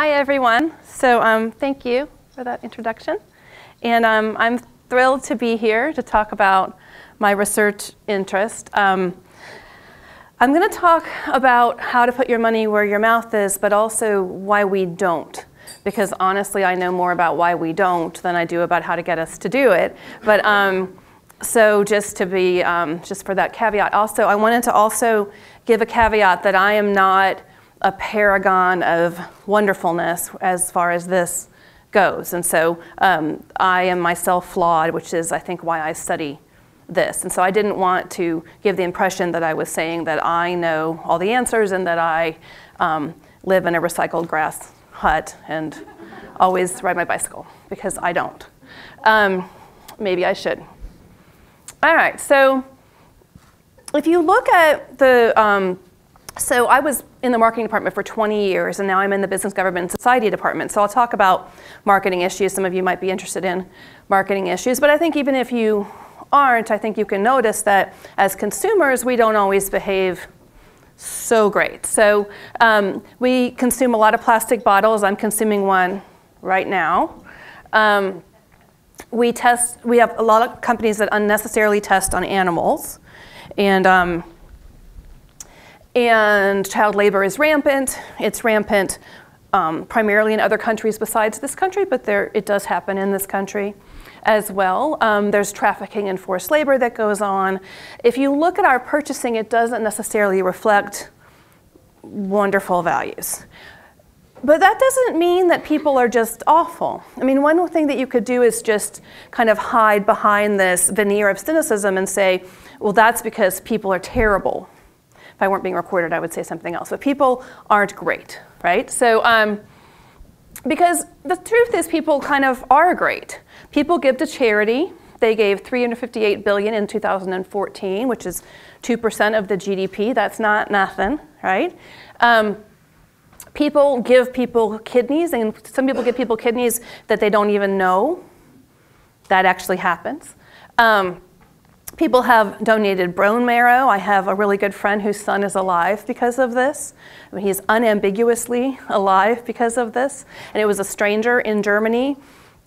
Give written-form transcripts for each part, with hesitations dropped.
Hi, everyone. So thank you for that introduction. And I'm thrilled to be here to talk about my research interest. I'm going to talk about how to put your money where your mouth is, but also why we don't. Because honestly, I know more about why we don't than I do about how to get us to do it. But so just to be, just for that caveat. Also, I wanted to also give a caveat that I am not a paragon of wonderfulness as far as this goes. And so I am myself flawed, which is, I think, why I study this. And so I didn't want to give the impression that I was saying that I know all the answers and that I live in a recycled grass hut and always ride my bicycle, because I don't. Maybe I should. All right, so if you look at the, so I was in the marketing department for 20 years, and now I'm in the business, government, and society department. So I'll talk about marketing issues. Some of you might be interested in marketing issues. But I think even if you aren't, I think you can notice that as consumers, we don't always behave so great. So we consume a lot of plastic bottles. I'm consuming one right now. We have a lot of companies that unnecessarily test on animals, and child labor is rampant. It's rampant primarily in other countries besides this country, but it does happen in this country as well. There's trafficking and forced labor that goes on. If you look at our purchasing, it doesn't necessarily reflect wonderful values. But that doesn't mean that people are just awful. I mean, one thing that you could do is just kind of hide behind this veneer of cynicism and say, well, that's because people are terrible. If I weren't being recorded, I would say something else. But people aren't great, right? So because the truth is people kind of are great. People give to charity. They gave $358 billion in 2014, which is 2% of the GDP. That's not nothing, right? People give people kidneys, and some people give people kidneys that they don't even know. That actually happens. People have donated bone marrow. I have a really good friend whose son is alive because of this. I mean, he's unambiguously alive because of this. And it was a stranger in Germany.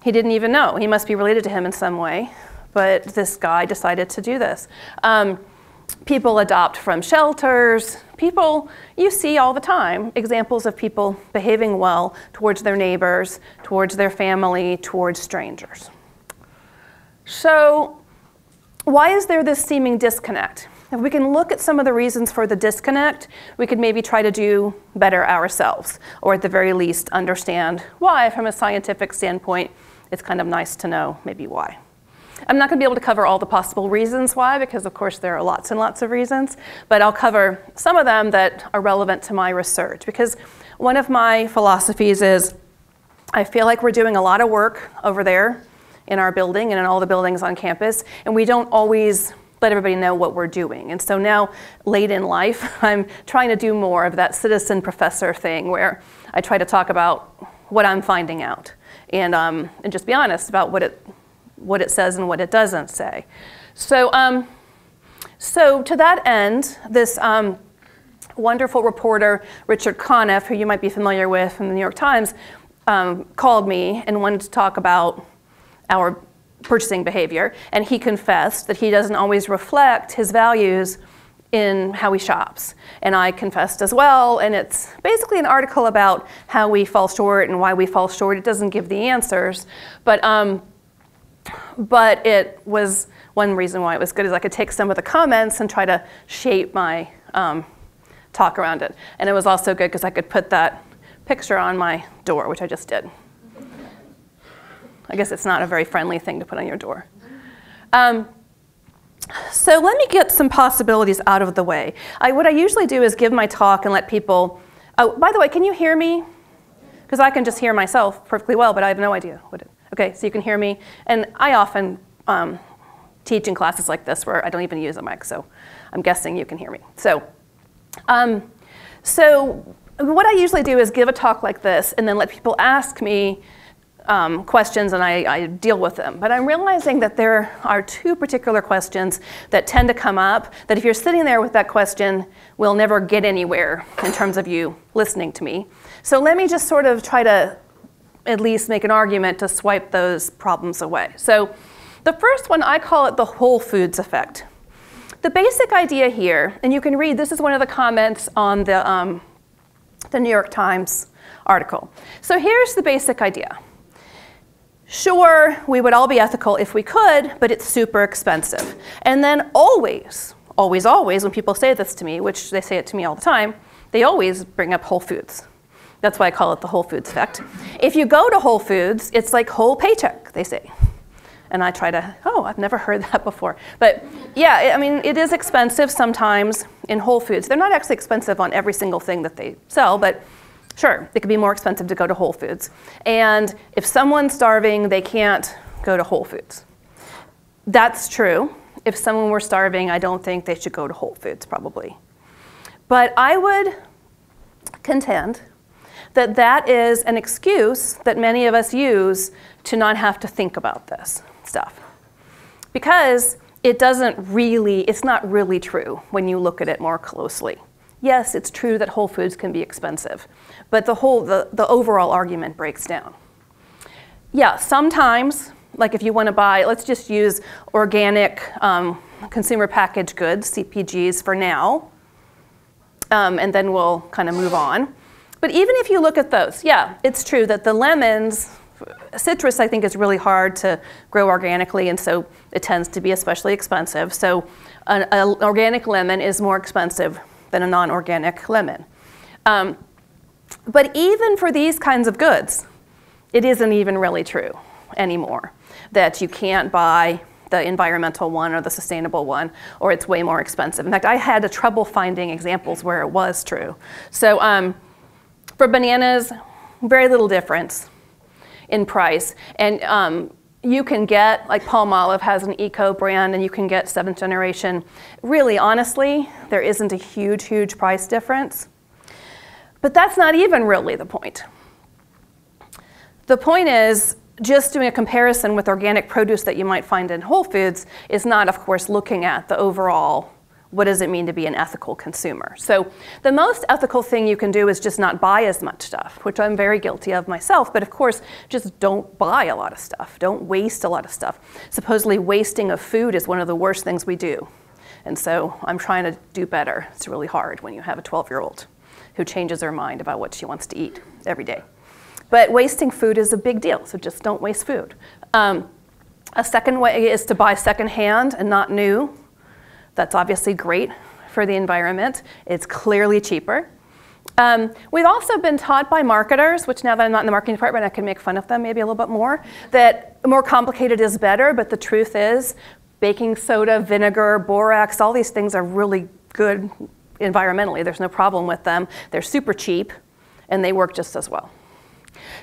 He didn't even know. He must be related to him in some way. But this guy decided to do this. People adopt from shelters. People, you see all the time, examples of people behaving well towards their neighbors, towards their family, towards strangers. So why is there this seeming disconnect? If we can look at some of the reasons for the disconnect, we could maybe try to do better ourselves, or at the very least understand why, from a scientific standpoint, it's kind of nice to know maybe why. I'm not going to be able to cover all the possible reasons why, because of course there are lots and lots of reasons, but I'll cover some of them that are relevant to my research, because one of my philosophies is I feel like we're doing a lot of work over there in our building and in all the buildings on campus, and we don't always let everybody know what we're doing. And so now, late in life, I'm trying to do more of that citizen professor thing where I try to talk about what I'm finding out and just be honest about what it says and what it doesn't say. So, so to that end, this wonderful reporter, Richard Conniff, who you might be familiar with from the New York Times, called me and wanted to talk about our purchasing behavior. And he confessed that he doesn't always reflect his values in how he shops. And I confessed as well. And it's basically an article about how we fall short and why we fall short. It doesn't give the answers. But it was one reason why it was good is I could take some of the comments and try to shape my talk around it. And it was also good because I could put that picture on my door, which I just did. I guess it's not a very friendly thing to put on your door. So let me get some possibilities out of the way. What I usually do is give my talk and let people, oh, by the way, can you hear me? Because I can just hear myself perfectly well, but I have no idea what it is. Okay, so you can hear me. And I often teach in classes like this where I don't even use a mic, so I'm guessing you can hear me. So, so what I usually do is give a talk like this and then let people ask me questions and I deal with them. But I'm realizing that there are two particular questions that tend to come up that if you're sitting there with that question, we'll never get anywhere in terms of you listening to me. So let me just sort of try to at least make an argument to swipe those problems away. So the first one, I call it the Whole Foods effect. The basic idea here, and you can read, this is one of the comments on the New York Times article. So here's the basic idea. Sure, we would all be ethical if we could, but it's super expensive. And then always, always, always, when people say this to me, which they say it to me all the time, they always bring up Whole Foods. That's why I call it the Whole Foods effect. If you go to Whole Foods, it's like whole paycheck, they say. And I try to, oh, I've never heard that before. But yeah, I mean, it is expensive sometimes in Whole Foods. They're not actually expensive on every single thing that they sell, but sure, it could be more expensive to go to Whole Foods. And if someone's starving, they can't go to Whole Foods. That's true. If someone were starving, I don't think they should go to Whole Foods, probably. But I would contend that that is an excuse that many of us use to not have to think about this stuff. Because it doesn't really, it's not really true when you look at it more closely. Yes, it's true that Whole Foods can be expensive, but the overall argument breaks down. Yeah, sometimes, like if you want to buy, let's just use organic consumer packaged goods, CPGs for now, and then we'll kind of move on. But even if you look at those, yeah, it's true that the lemons, citrus I think is really hard to grow organically, and so it tends to be especially expensive. So an organic lemon is more expensive than a non-organic lemon. But even for these kinds of goods, it isn't even really true anymore that you can't buy the environmental one or the sustainable one, or it's way more expensive. In fact, I had trouble finding examples where it was true. So for bananas, very little difference in price. And you can get, like Palmolive has an eco brand, and you can get Seventh Generation. Really, honestly, there isn't a huge, huge price difference. But that's not even really the point. The point is, just doing a comparison with organic produce that you might find in Whole Foods is not, of course, looking at the overall, what does it mean to be an ethical consumer? So the most ethical thing you can do is just not buy as much stuff, which I'm very guilty of myself. But of course, just don't buy a lot of stuff. Don't waste a lot of stuff. Supposedly, wasting of food is one of the worst things we do. And so I'm trying to do better. It's really hard when you have a 12-year-old who changes her mind about what she wants to eat every day. But wasting food is a big deal, so just don't waste food. A second way is to buy secondhand and not new. That's obviously great for the environment. It's clearly cheaper. We've also been taught by marketers, which now that I'm not in the marketing department, I can make fun of them maybe a little bit more, that more complicated is better, but the truth is baking soda, vinegar, borax, all these things are really good environmentally. There's no problem with them. They're super cheap, and they work just as well.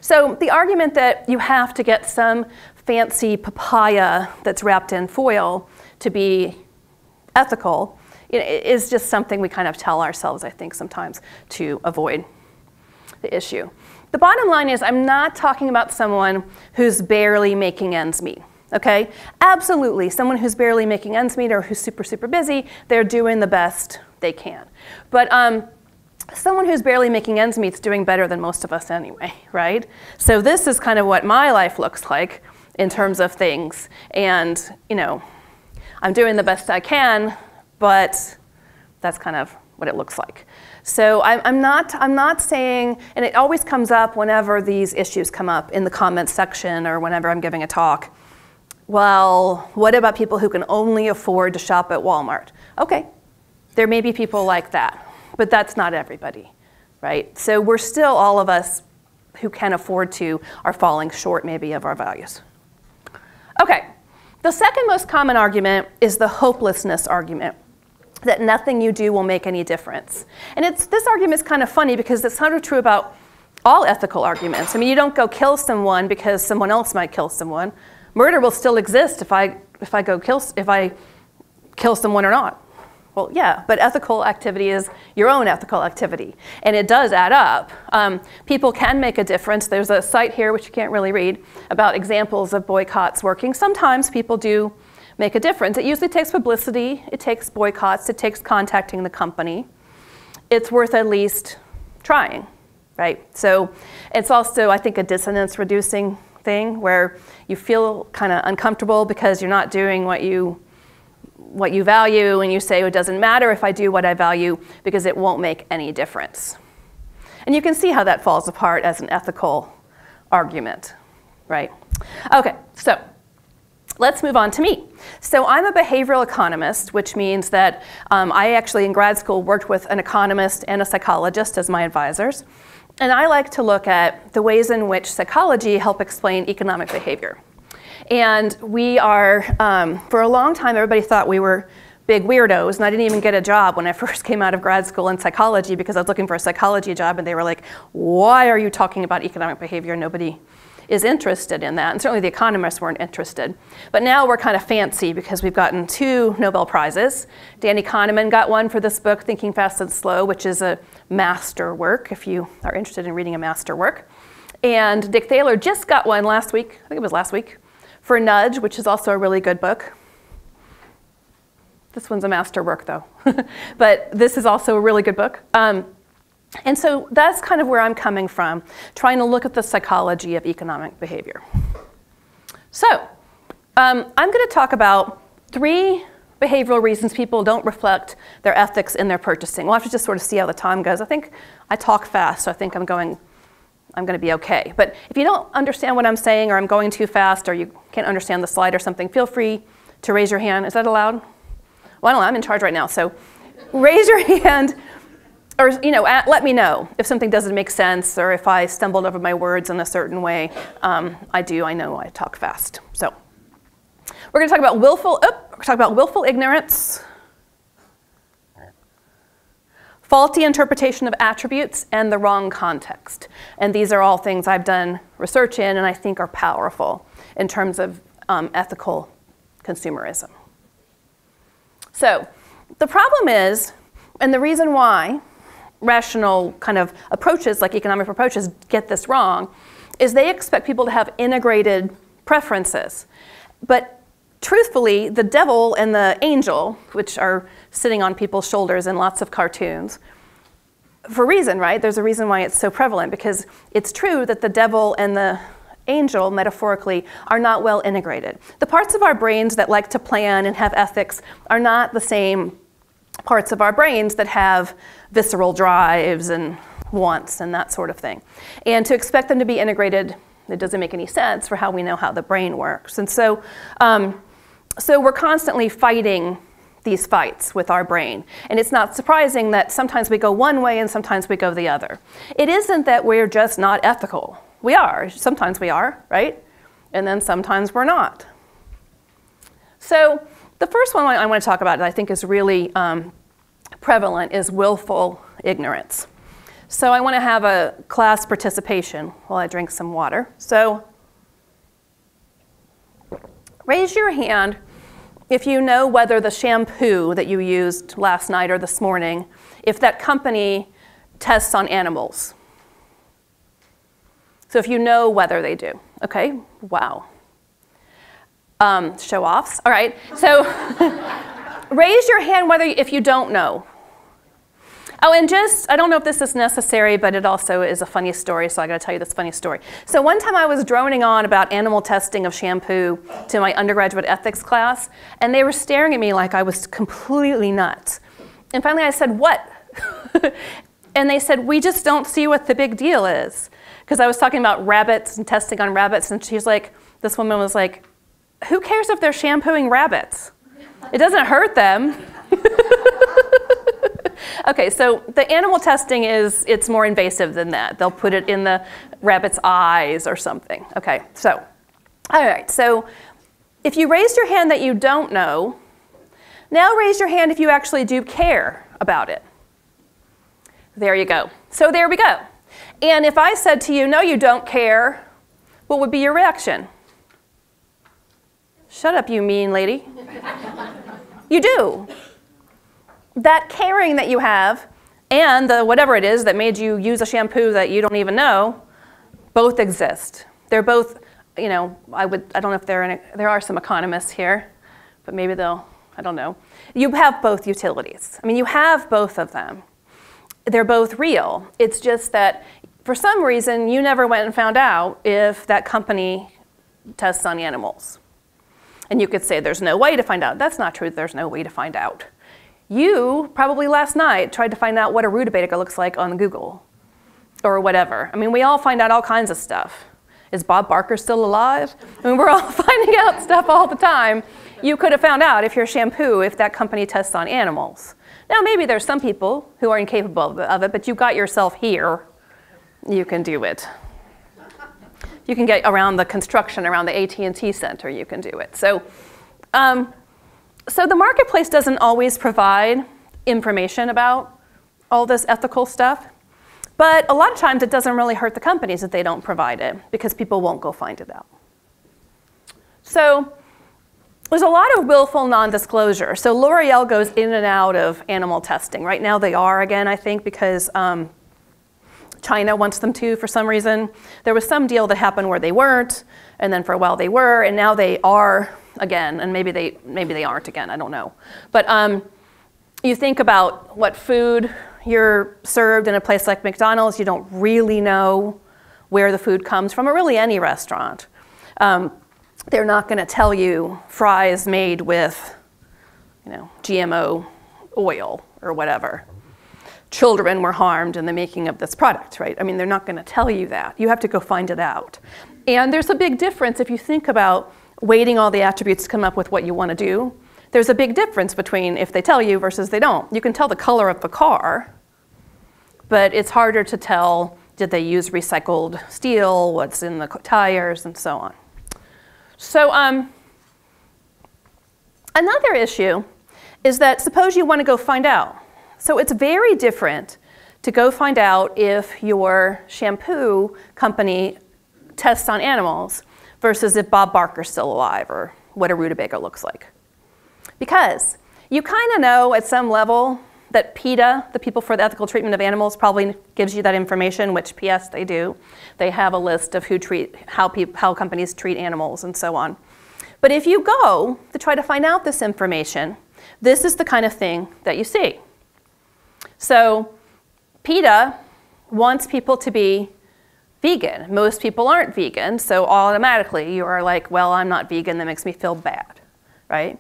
So the argument that you have to get some fancy papaya that's wrapped in foil to be ethical is just something we kind of tell ourselves, I think, sometimes to avoid the issue. The bottom line is I'm not talking about someone who's barely making ends meet, okay? Absolutely, someone who's barely making ends meet or who's super, super busy, they're doing the best they can. But someone who's barely making ends meet is doing better than most of us anyway, right? So this is kind of what my life looks like in terms of things. And, you know, I'm doing the best I can, but that's kind of what it looks like. So I'm not saying, and it always comes up whenever these issues come up in the comments section or whenever I'm giving a talk. Well, what about people who can only afford to shop at Walmart? Okay, there may be people like that, but that's not everybody, right? So we're still, all of us who can afford to are falling short maybe of our values. Okay. The second most common argument is the hopelessness argument, that nothing you do will make any difference. And this argument is kind of funny because it's sort of true about all ethical arguments. I mean, you don't go kill someone because someone else might kill someone. Murder will still exist if I kill someone or not. Well, yeah, but ethical activity is your own ethical activity, and it does add up. People can make a difference. There's a site here, which you can't really read, about examples of boycotts working. Sometimes people do make a difference. It usually takes publicity. It takes boycotts. It takes contacting the company. It's worth at least trying, right? So it's also, I think, a dissonance-reducing thing where you feel kind of uncomfortable because you're not doing what you value, and you say, well, it doesn't matter if I do what I value because it won't make any difference. And you can see how that falls apart as an ethical argument, right? Okay, so let's move on to me. So I'm a behavioral economist, which means that I actually in grad school worked with an economist and a psychologist as my advisors. And I like to look at the ways in which psychology help explain economic behavior. And we are, for a long time, everybody thought we were big weirdos. And I didn't even get a job when I first came out of grad school in psychology because I was looking for a psychology job. And they were like, why are you talking about economic behavior? Nobody is interested in that. And certainly the economists weren't interested. But now we're kind of fancy because we've gotten 2 Nobel Prizes. Danny Kahneman got one for this book, Thinking Fast and Slow, which is a master work, if you are interested in reading a master work. And Dick Thaler just got one last week. I think it was last week. For Nudge, which is also a really good book. This one's a master work, though. But this is also a really good book. And so that's kind of where I'm coming from, trying to look at the psychology of economic behavior. So I'm going to talk about 3 behavioral reasons people don't reflect their ethics in their purchasing. We'll have to just sort of see how the time goes. I think I talk fast, so I think I'm going to be okay. But if you don't understand what I'm saying, or I'm going too fast, or you can't understand the slide or something, feel free to raise your hand. Is that allowed? Well, I don't know. I'm in charge right now, so raise your hand, or let me know if something doesn't make sense, or if I stumbled over my words in a certain way. I know I talk fast. So we're going to talk about willful ignorance, faulty interpretation of attributes, and the wrong context. And these are all things I've done research in and I think are powerful in terms of ethical consumerism. So the problem is, and the reason why rational kind of approaches, like economic approaches, get this wrong, is they expect people to have integrated preferences. But truthfully, the devil and the angel, which are sitting on people's shoulders in lots of cartoons, for a reason, right? There's a reason why it's so prevalent, because it's true that the devil and the angel, metaphorically, are not well integrated. The parts of our brains that like to plan and have ethics are not the same parts of our brains that have visceral drives and wants and that sort of thing. And to expect them to be integrated, it doesn't make any sense for how we know how the brain works. And so, so we're constantly fighting these fights with our brain. And it's not surprising that sometimes we go one way and sometimes we go the other. It isn't that we're just not ethical. We are. Sometimes we are, right? And then sometimes we're not. So the first one I want to talk about that I think is really prevalent is willful ignorance. So I want to have a class participation while I drink some water. So raise your hand if you know whether the shampoo that you used last night or this morning, if that company tests on animals. So if you know whether they do. Okay, wow. Show-offs, all right. So raise your hand if you don't know. Oh, and I don't know if this is necessary, but it also is a funny story, so I gotta tell you this funny story. So one time I was droning on about animal testing of shampoo to my undergraduate ethics class, and they were staring at me like I was completely nuts. And finally I said, what? And they said, we just don't see what the big deal is. Because I was talking about rabbits and testing on rabbits, and this woman was like, who cares if they're shampooing rabbits? It doesn't hurt them. Okay, so the animal testing it's more invasive than that. They'll put it in the rabbit's eyes or something. Okay, so, all right, so if you raised your hand that you don't know, now raise your hand if you actually do care about it. There you go. So there we go. And if I said to you, no, you don't care, what would be your reaction? Shut up, you mean lady. You do. that caring that you have and the whatever it is that made you use a shampoo that you don't even know both exist. They're both, you know, I don't know if there are some economists here, but maybe they'll, I don't know. You have both utilities. I mean, you have both of them. They're both real. It's just that for some reason, you never went and found out if that company tests on animals. And you could say there's no way to find out. That's not true. There's no way to find out. You probably last night tried to find out what a rutabaga looks like on Google or whatever. I mean, we all find out all kinds of stuff. Is Bob Barker still alive? I mean, we're all finding out stuff all the time. You could have found out if your shampoo, if that company tests on animals. Now, maybe there's some people who are incapable of it, but you got yourself here. You can do it. You can get around the construction around the AT&T Center. You can do it. So, so the marketplace doesn't always provide information about all this ethical stuff, but a lot of times it doesn't really hurt the companies that they don't provide it because people won't go find it out. So there's a lot of willful non-disclosure. So L'Oreal goes in and out of animal testing. Right now they are again, I think, because China wants them to for some reason. There was some deal that happened where they weren't, and then for a while they were, and now they are again, and maybe they aren't again, I don't know. But you think about what food you're served in a place like McDonald's, you don't really know where the food comes from, or really any restaurant. They're not gonna tell you fries made with, you know, GMO oil or whatever. Children were harmed in the making of this product, right? I mean, they're not going to tell you that. You have to go find it out. And there's a big difference if you think about weighting all the attributes to come up with what you want to do. There's a big difference between if they tell you versus they don't. You can tell the color of the car, but it's harder to tell, did they use recycled steel, what's in the tires, and so on. So another issue is that suppose you want to go find out. So it's very different to go find out if your shampoo company tests on animals versus if Bob Barker's still alive or what a rutabaga looks like. Because you kind of know at some level that PETA, the People for the Ethical Treatment of Animals, probably gives you that information, which PS they do. They have a list of who treat, how companies treat animals and so on. But if you go to try to find out this information, this is the kind of thing that you see. So PETA wants people to be vegan. Most people aren't vegan, so automatically you are like, well, I'm not vegan, that makes me feel bad, right?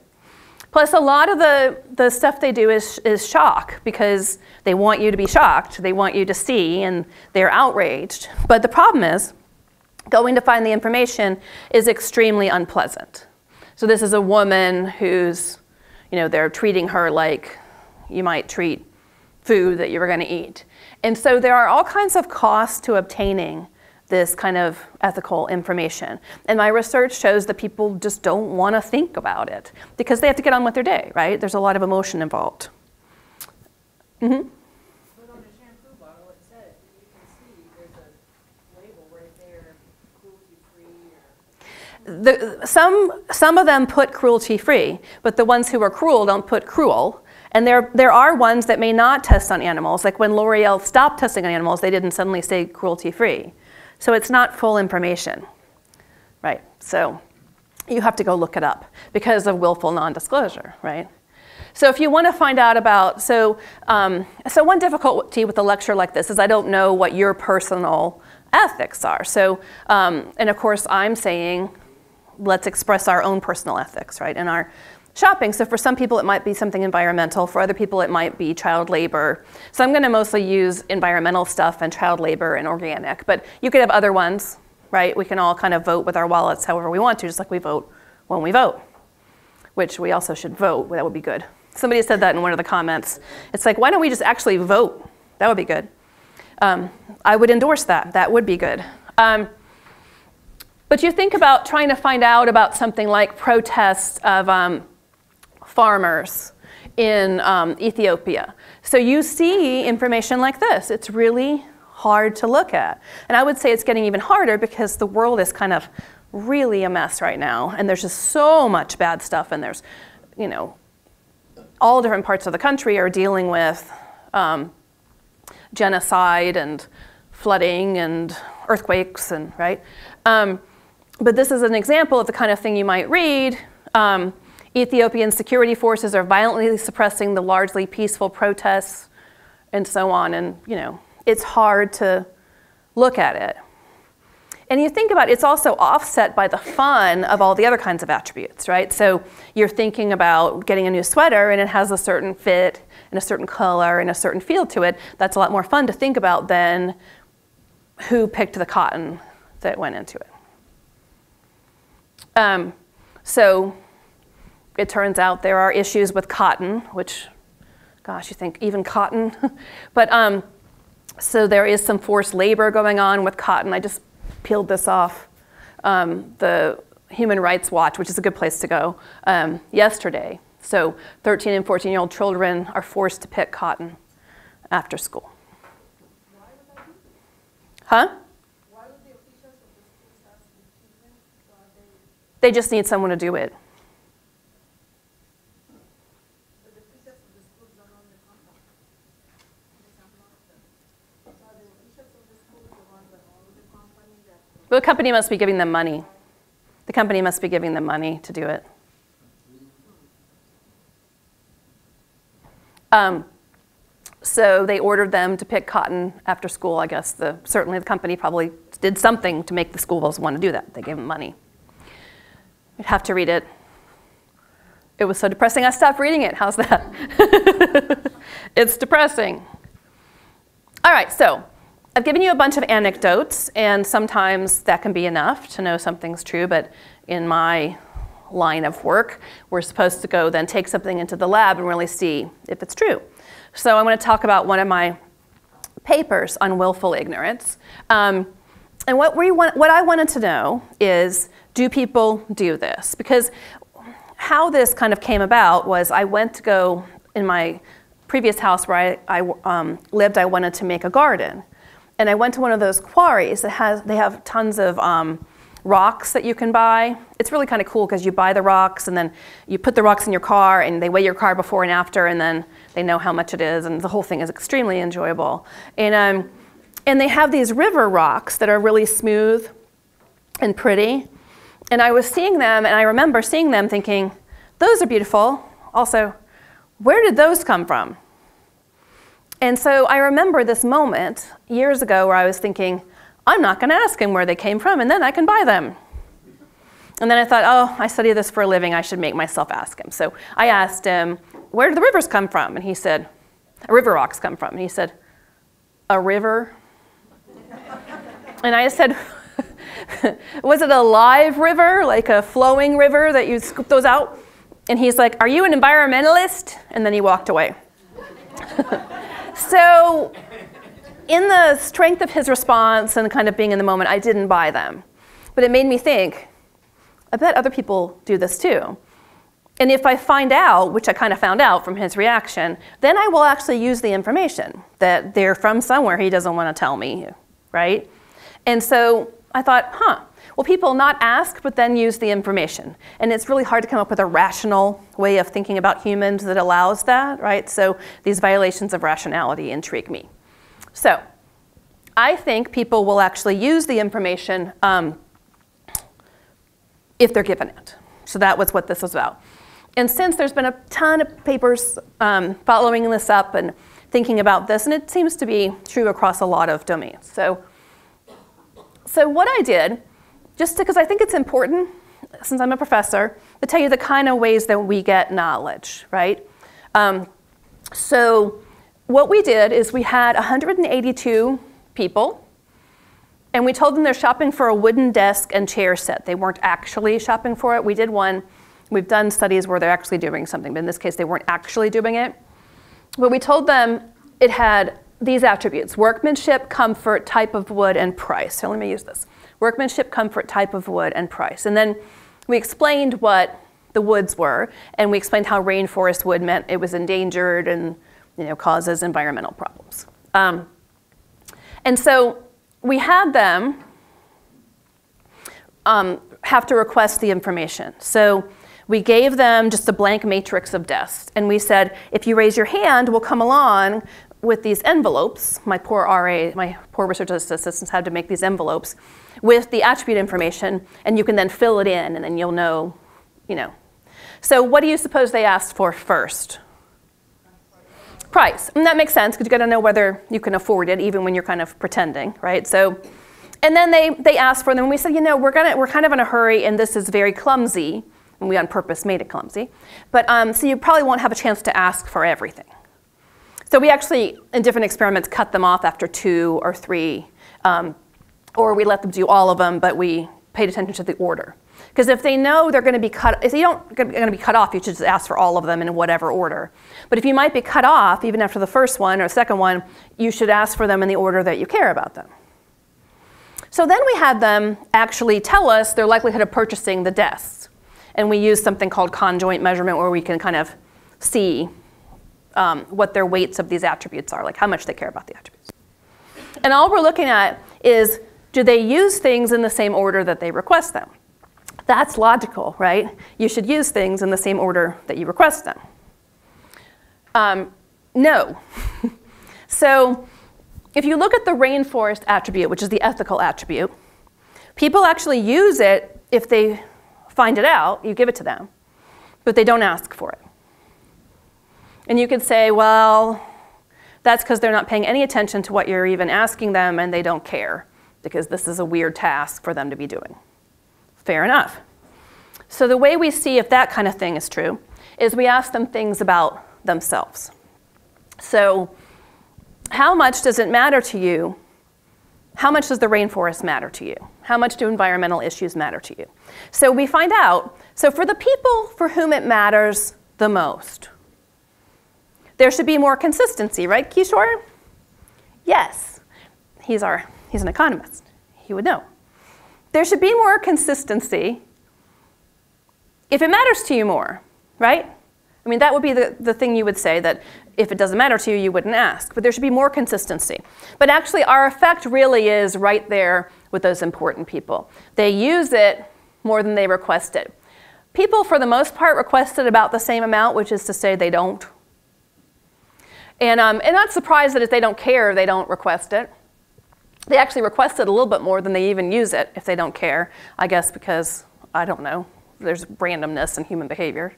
Plus a lot of the stuff they do is shock, because they want you to be shocked, they want you to see, and they're outraged. But the problem is, going to find the information is extremely unpleasant. So this is a woman who's, you know, they're treating her like you might treat food that you were going to eat. And so there are all kinds of costs to obtaining this kind of ethical information. And my research shows that people just don't want to think about it because they have to get on with their day, right? There's a lot of emotion involved. Mm-hmm. But on the shampoo bottle, it says you can see there's a label right there, cruelty free. Or... Some of them put cruelty free, but the ones who are cruel don't put cruel. And there are ones that may not test on animals. Like when L'Oreal stopped testing on animals, they didn't suddenly say cruelty-free. So it's not full information, right? So you have to go look it up because of willful non-disclosure, right? So if you want to find out about, so one difficulty with a lecture like this is I don't know what your personal ethics are. So, and of course I'm saying, let's express our own personal ethics, right? And our shopping. So for some people, it might be something environmental. For other people, it might be child labor. So I'm going to mostly use environmental stuff and child labor and organic. But you could have other ones, right? We can all kind of vote with our wallets however we want to, just like we vote when we vote, which we also should vote. That would be good. Somebody said that in one of the comments. It's like, why don't we just actually vote? That would be good. I would endorse that. That would be good. But you think about trying to find out about something like protests of farmers in Ethiopia. So you see information like this. It's really hard to look at. And I would say it's getting even harder because the world is kind of really a mess right now. And there's just so much bad stuff. And there's, you know, all different parts of the country are dealing with genocide and flooding and earthquakes and right. But this is an example of the kind of thing you might read. Ethiopian security forces are violently suppressing the largely peaceful protests, and so on. And you know, it's hard to look at it. And you think about it, it's also offset by the fun of all the other kinds of attributes, right? So you're thinking about getting a new sweater, and it has a certain fit, and a certain color, and a certain feel to it. That's a lot more fun to think about than who picked the cotton that went into it. So it turns out there are issues with cotton, which, gosh, you think even cotton? But so there is some forced labor going on with cotton. I just peeled this off the Human Rights Watch, which is a good place to go, yesterday. So 13 and 14-year-old children are forced to pick cotton after school. Why would that be? Huh? Why would the officials of the schools ask the children? They just need someone to do it. But the officials of the schools don't own the contract. So the officials of the schools are the ones that own the company that... The company must be giving them money. The company must be giving them money to do it. So they ordered them to pick cotton after school. I guess certainly the company probably did something to make the schools want to do that. They gave them money. You'd have to read it. It was so depressing I stopped reading it. How's that? It's depressing. All right, so I've given you a bunch of anecdotes, and sometimes that can be enough to know something's true, but in my line of work, we're supposed to go then take something into the lab and really see if it's true. So I'm going to talk about one of my papers on willful ignorance. And what I wanted to know is, do people do this? Because how this kind of came about was I went to go in my previous house where I lived, I wanted to make a garden. And I went to one of those quarries that they have tons of rocks that you can buy. It's really kind of cool because you buy the rocks and then you put the rocks in your car and they weigh your car before and after and then they know how much it is and the whole thing is extremely enjoyable. And they have these river rocks that are really smooth and pretty. And I was seeing them and I remember seeing them thinking, those are beautiful. Also, where did those come from? And so I remember this moment years ago where I was thinking, I'm not going to ask him where they came from, and then I can buy them. And then I thought, oh, I study this for a living. I should make myself ask him. So I asked him, where do the rivers come from? And he said, river rocks come from. And he said, a river? And I said, was it a live river, like a flowing river that you scoop those out? And he's like, are you an environmentalist? And then he walked away. So in the strength of his response and kind of being in the moment, I didn't buy them. But it made me think, I bet other people do this too. And if I find out, which I kind of found out from his reaction, then I will actually use the information that they're from somewhere he doesn't want to tell me, right? And so I thought, huh, well, people not ask, but then use the information. And it's really hard to come up with a rational way of thinking about humans that allows that, right? So these violations of rationality intrigue me. So I think people will actually use the information if they're given it. So that was what this was about. And since there's been a ton of papers following this up and thinking about this, and it seems to be true across a lot of domains. So what I did, just because I think it's important, since I'm a professor, to tell you the kind of ways that we get knowledge, right? So what we did is we had 182 people, and we told them they're shopping for a wooden desk and chair set. They weren't actually shopping for it. We did one. We've done studies where they're actually doing something, but in this case, they weren't actually doing it. But we told them it had these attributes: workmanship, comfort, type of wood, and price. So let me use this. Workmanship, comfort, type of wood, and price. And then we explained what the woods were, and we explained how rainforest wood meant it was endangered and, you know, causes environmental problems. And so we had them have to request the information. So We gave them just a blank matrix of deaths. And we said, if you raise your hand, we'll come along with these envelopes. My poor RA, my poor research assistants had to make these envelopes with the attribute information. And you can then fill it in, and then you'll know, you know. So what do you suppose they asked for first? Price. And that makes sense, because you've got to know whether you can afford it, even when you're kind of pretending, right? So, and then they asked for them, and we said, you know, we're kind of in a hurry, and this is very clumsy, and we on purpose made it clumsy. But so you probably won't have a chance to ask for everything. So we actually, in different experiments, cut them off after 2 or 3, or we let them do all of them, but we paid attention to the order. Because if they know they're going to be cut, if you don't going to be cut off, you should just ask for all of them in whatever order. But if you might be cut off, even after the first one or second one, you should ask for them in the order that you care about them. So then we had them actually tell us their likelihood of purchasing the deaths. And we used something called conjoint measurement, where we can kind of see what their weights of these attributes are, like how much they care about the attributes. And all we're looking at is, do they use things in the same order that they request them? That's logical, right? You should use things in the same order that you request them. No. So if you look at the rainforest attribute, which is the ethical attribute, people actually use it if they find it out, you give it to them, but they don't ask for it. And you could say, well, that's because they're not paying any attention to what you're even asking them, and they don't care, because this is a weird task for them to be doing. Fair enough. So the way we see if that kind of thing is true is we ask them things about themselves. So how much does it matter to you? How much does the rainforest matter to you? How much do environmental issues matter to you? So we find out. So for the people for whom it matters the most, there should be more consistency, right, Kishore? Yes. He's an economist. He would know. There should be more consistency if it matters to you more, right? I mean, that would be the thing you would say, that if it doesn't matter to you, you wouldn't ask. But there should be more consistency. But actually, our effect really is right there with those important people. They use it more than they request it. People, for the most part, requested about the same amount, which is to say they don't. And not surprised that if they don't care, they don't request it. They actually request it a little bit more than they even use it if they don't care, I guess because, I don't know, there's randomness in human behavior.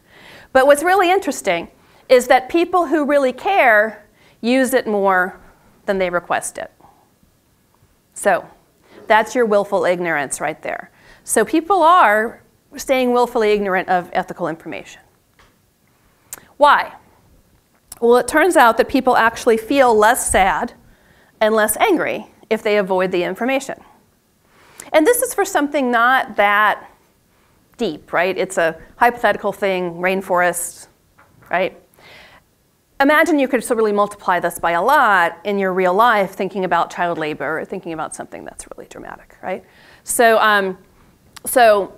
But what's really interesting is that people who really care use it more than they request it. So that's your willful ignorance right there. So people are staying willfully ignorant of ethical information. Why? Well, it turns out that people actually feel less sad and less angry if they avoid the information. And this is for something not that deep, right? It's a hypothetical thing, rainforest, right? Imagine you could really multiply this by a lot in your real life, thinking about child labor, or thinking about something that's really dramatic, right? So, so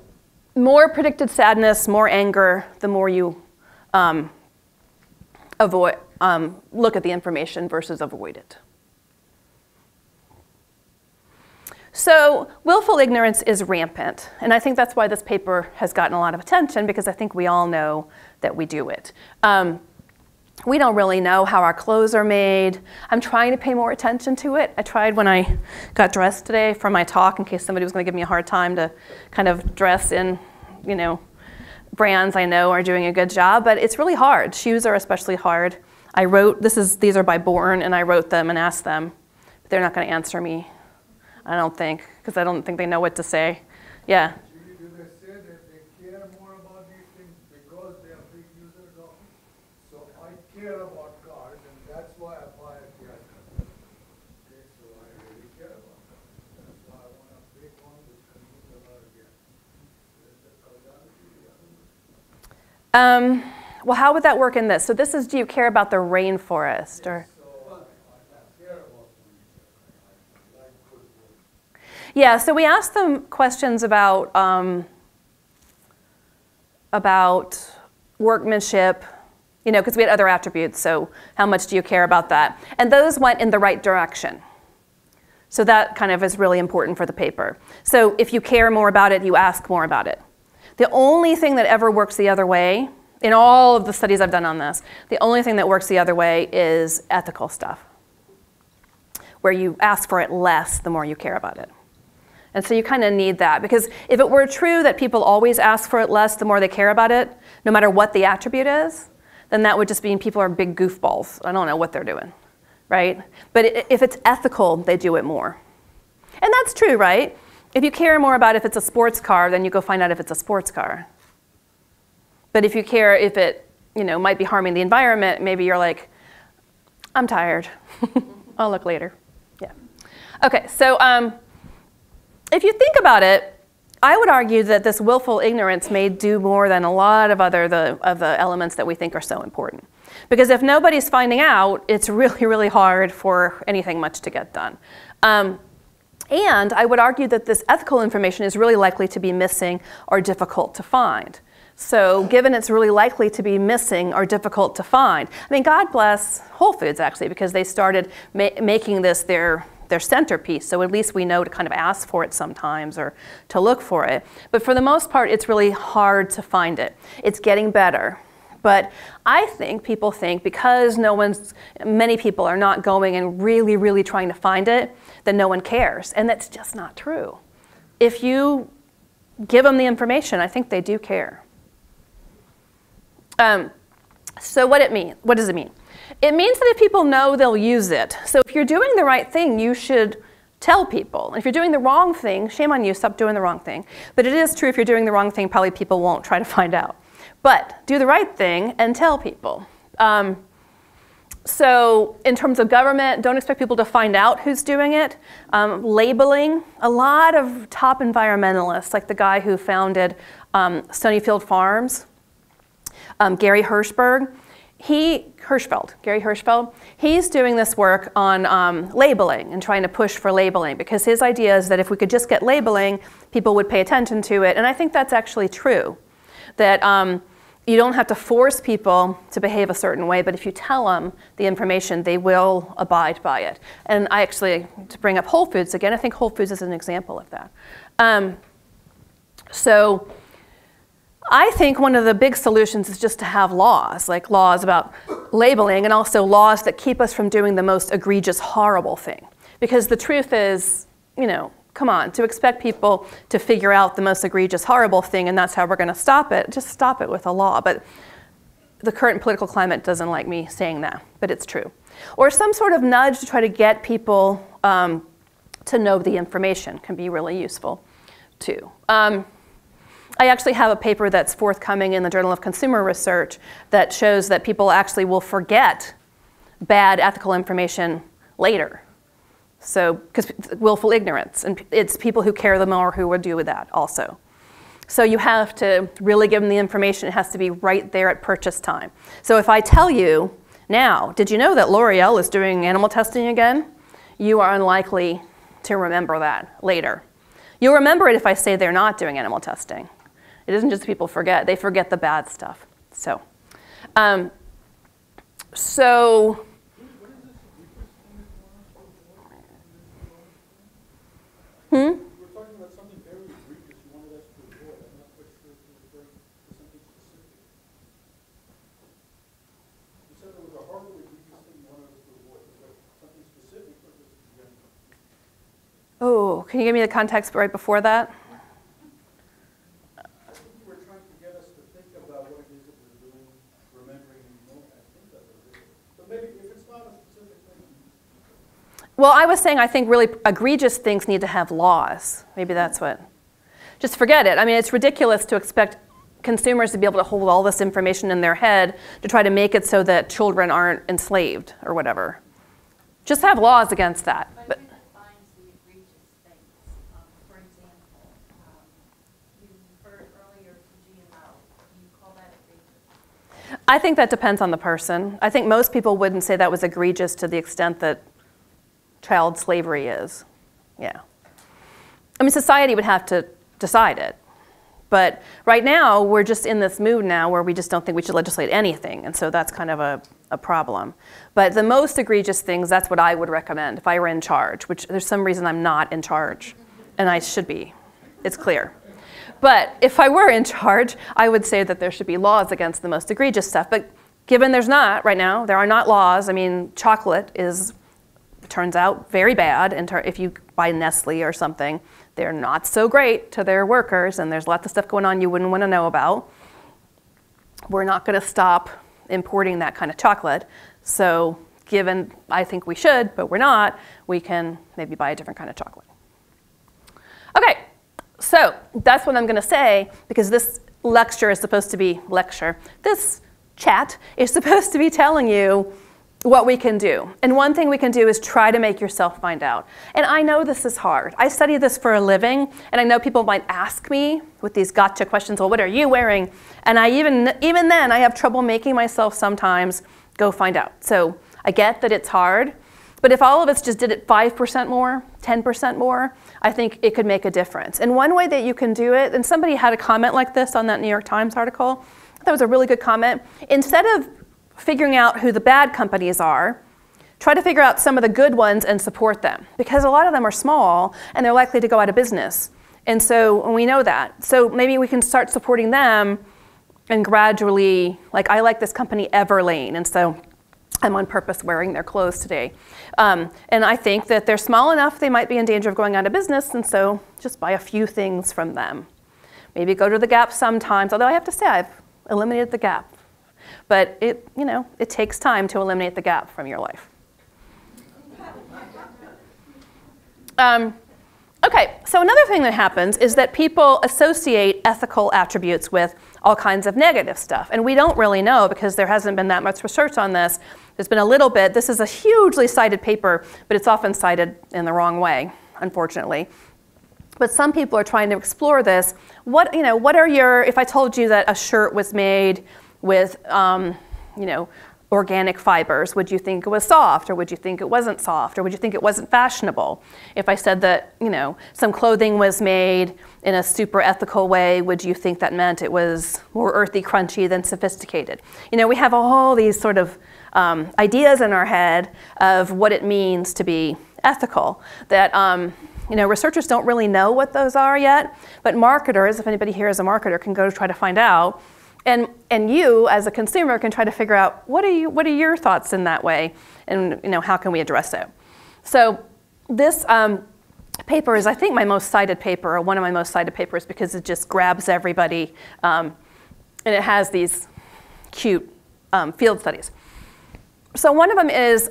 more predicted sadness, more anger, the more you look at the information versus avoid it. So willful ignorance is rampant, and I think that's why this paper has gotten a lot of attention, because I think we all know that we do it. We don't really know how our clothes are made. I'm trying to pay more attention to it. I tried when I got dressed today for my talk, in case somebody was going to give me a hard time, to kind of dress in, you know, brands I know are doing a good job, but it's really hard. Shoes are especially hard. I wrote, these are by Bourne, and I wrote them and asked them, but they're not going to answer me. I don't think, because I don't think they know what to say. Yeah? Do they say that they care more about these things because they are big users of them? So I care about cars, and that's why I buy a car. Okay, so I really care about cars. That's why I want to pick one that can use a lot again. Well, how would that work in this? So this is, do you care about the rainforest? Or? Yeah, so we asked them questions about workmanship, you know, because we had other attributes, so how much do you care about that? And those went in the right direction. So that kind of is really important for the paper. So if you care more about it, you ask more about it. The only thing that ever works the other way, in all of the studies I've done on this, the only thing that works the other way is ethical stuff, where you ask for it less the more you care about it. And so you kind of need that, because if it were true that people always ask for it less the more they care about it, no matter what the attribute is, then that would just mean people are big goofballs. I don't know what they're doing, right? But if it's ethical, they do it more. And that's true, right? If you care more about if it's a sports car, then you go find out if it's a sports car. But if you care if it, you know, might be harming the environment, maybe you're like, I'm tired. I'll look later. Yeah. Okay, so if you think about it, I would argue that this willful ignorance may do more than a lot of the elements that we think are so important. Because if nobody's finding out, it's really, really hard for anything much to get done. And I would argue that this ethical information is really likely to be missing or difficult to find. So given it's really likely to be missing or difficult to find, I mean, God bless Whole Foods, actually, because they started making this their centerpiece. So at least we know to kind of ask for it sometimes or to look for it. But for the most part, it's really hard to find it. It's getting better. But I think people think because many people are not going and really, really trying to find it, then no one cares. And that's just not true. If you give them the information, I think they do care. So what does it mean? It means that if people know, they'll use it. So if you're doing the right thing, you should tell people. If you're doing the wrong thing, shame on you, stop doing the wrong thing. But it is true, if you're doing the wrong thing, probably people won't try to find out. But do the right thing and tell people. So in terms of government, don't expect people to find out who's doing it. Labeling, a lot of top environmentalists, like the guy who founded Stonyfield Farms, Gary Hirshberg, he's doing this work on labeling and trying to push for labeling, because his idea is that if we could just get labeling, people would pay attention to it. And I think that's actually true, that you don't have to force people to behave a certain way, but if you tell them the information, they will abide by it. And I actually, to bring up Whole Foods again, I think Whole Foods is an example of that. So I think one of the big solutions is just to have laws, like laws about labeling, and also laws that keep us from doing the most egregious, horrible thing. Because the truth is, you know, come on, to expect people to figure out the most egregious, horrible thing, and that's how we're going to stop it, just stop it with a law. But the current political climate doesn't like me saying that, but it's true. Or some sort of nudge to try to get people to know the information can be really useful, too. I actually have a paper that's forthcoming in the Journal of Consumer Research that shows that people actually will forget bad ethical information later. So, because willful ignorance, and it's people who care the more who would do with that also. So you have to really give them the information. It has to be right there at purchase time. So if I tell you now, did you know that L'Oreal is doing animal testing again? You are unlikely to remember that later. You'll remember it if I say they're not doing animal testing. It isn't just people forget. They forget the bad stuff. So, You were talking about something very brief that you wanted us to avoid. I'm not quite sure if you're referring to something specific. You said there was a horribly egregious thing you wanted us to avoid. Was that something specific or just general? Oh, can you give me the context right before that? I think you were trying to get us to think about what it is that we're doing, remembering the moment. I think that was it. But maybe if it's not a specific thing. Well, I was saying I think really egregious things need to have laws. Maybe that's what. Just forget it. I mean, it's ridiculous to expect consumers to be able to hold all this information in their head to try to make it so that children aren't enslaved or whatever. Just have laws against that. But who defines the egregious things? For example, you referred earlier to GMO. You call that egregious? I think that depends on the person. I think most people wouldn't say that was egregious to the extent that child slavery is, yeah. I mean, society would have to decide it. But right now, we're just in this mood now where we just don't think we should legislate anything, and so that's kind of a problem. But the most egregious things, that's what I would recommend if I were in charge, which there's some reason I'm not in charge, and I should be, it's clear. But if I were in charge, I would say that there should be laws against the most egregious stuff. But given there's not right now, there are not laws. I mean, chocolate is, turns out, very bad. And if you buy Nestle or something, they're not so great to their workers. And there's lots of stuff going on you wouldn't want to know about. We're not going to stop importing that kind of chocolate. So given, I think we should, but we're not, we can maybe buy a different kind of chocolate. OK, so that's what I'm going to say, because this lecture is supposed to be lecture. This chat is supposed to be telling you what we can do. And one thing we can do is try to make yourself find out. And I know this is hard. I study this for a living. And I know people might ask me with these gotcha questions, well, what are you wearing? And I even then, I have trouble making myself sometimes go find out. So I get that it's hard. But if all of us just did it 5% more, 10% more, I think it could make a difference. And one way that you can do it, and somebody had a comment like this on that New York Times article. That was a really good comment. Instead of figuring out who the bad companies are, try to figure out some of the good ones and support them. Because a lot of them are small, and they're likely to go out of business. And so we know that. So maybe we can start supporting them and gradually, like I like this company Everlane, and so I'm on purpose wearing their clothes today. And I think that they're small enough, they might be in danger of going out of business, and so just buy a few things from them. Maybe go to the Gap sometimes, although I have to say I've eliminated the Gap. But it, you know, it takes time to eliminate the Gap from your life. OK, so another thing that happens is that people associate ethical attributes with all kinds of negative stuff. And we don't really know, because there hasn't been that much research on this. There's been a little bit. This is a hugely cited paper, but it's often cited in the wrong way, unfortunately. But some people are trying to explore this. What, you know, what are your, if I told you that a shirt was made with you know, organic fibers, would you think it was soft, or would you think it wasn't soft, or would you think it wasn't fashionable? If I said that, you know, some clothing was made in a super ethical way, would you think that meant it was more earthy, crunchy than sophisticated? You know, we have all these sort of ideas in our head of what it means to be ethical. That you know, researchers don't really know what those are yet, but marketers, if anybody here is a marketer, can go try to find out. And you, as a consumer, can try to figure out what are your thoughts in that way, and you know, how can we address it. So this paper is, I think, my most cited paper, or one of my most cited papers, because it just grabs everybody, and it has these cute field studies. So one of them is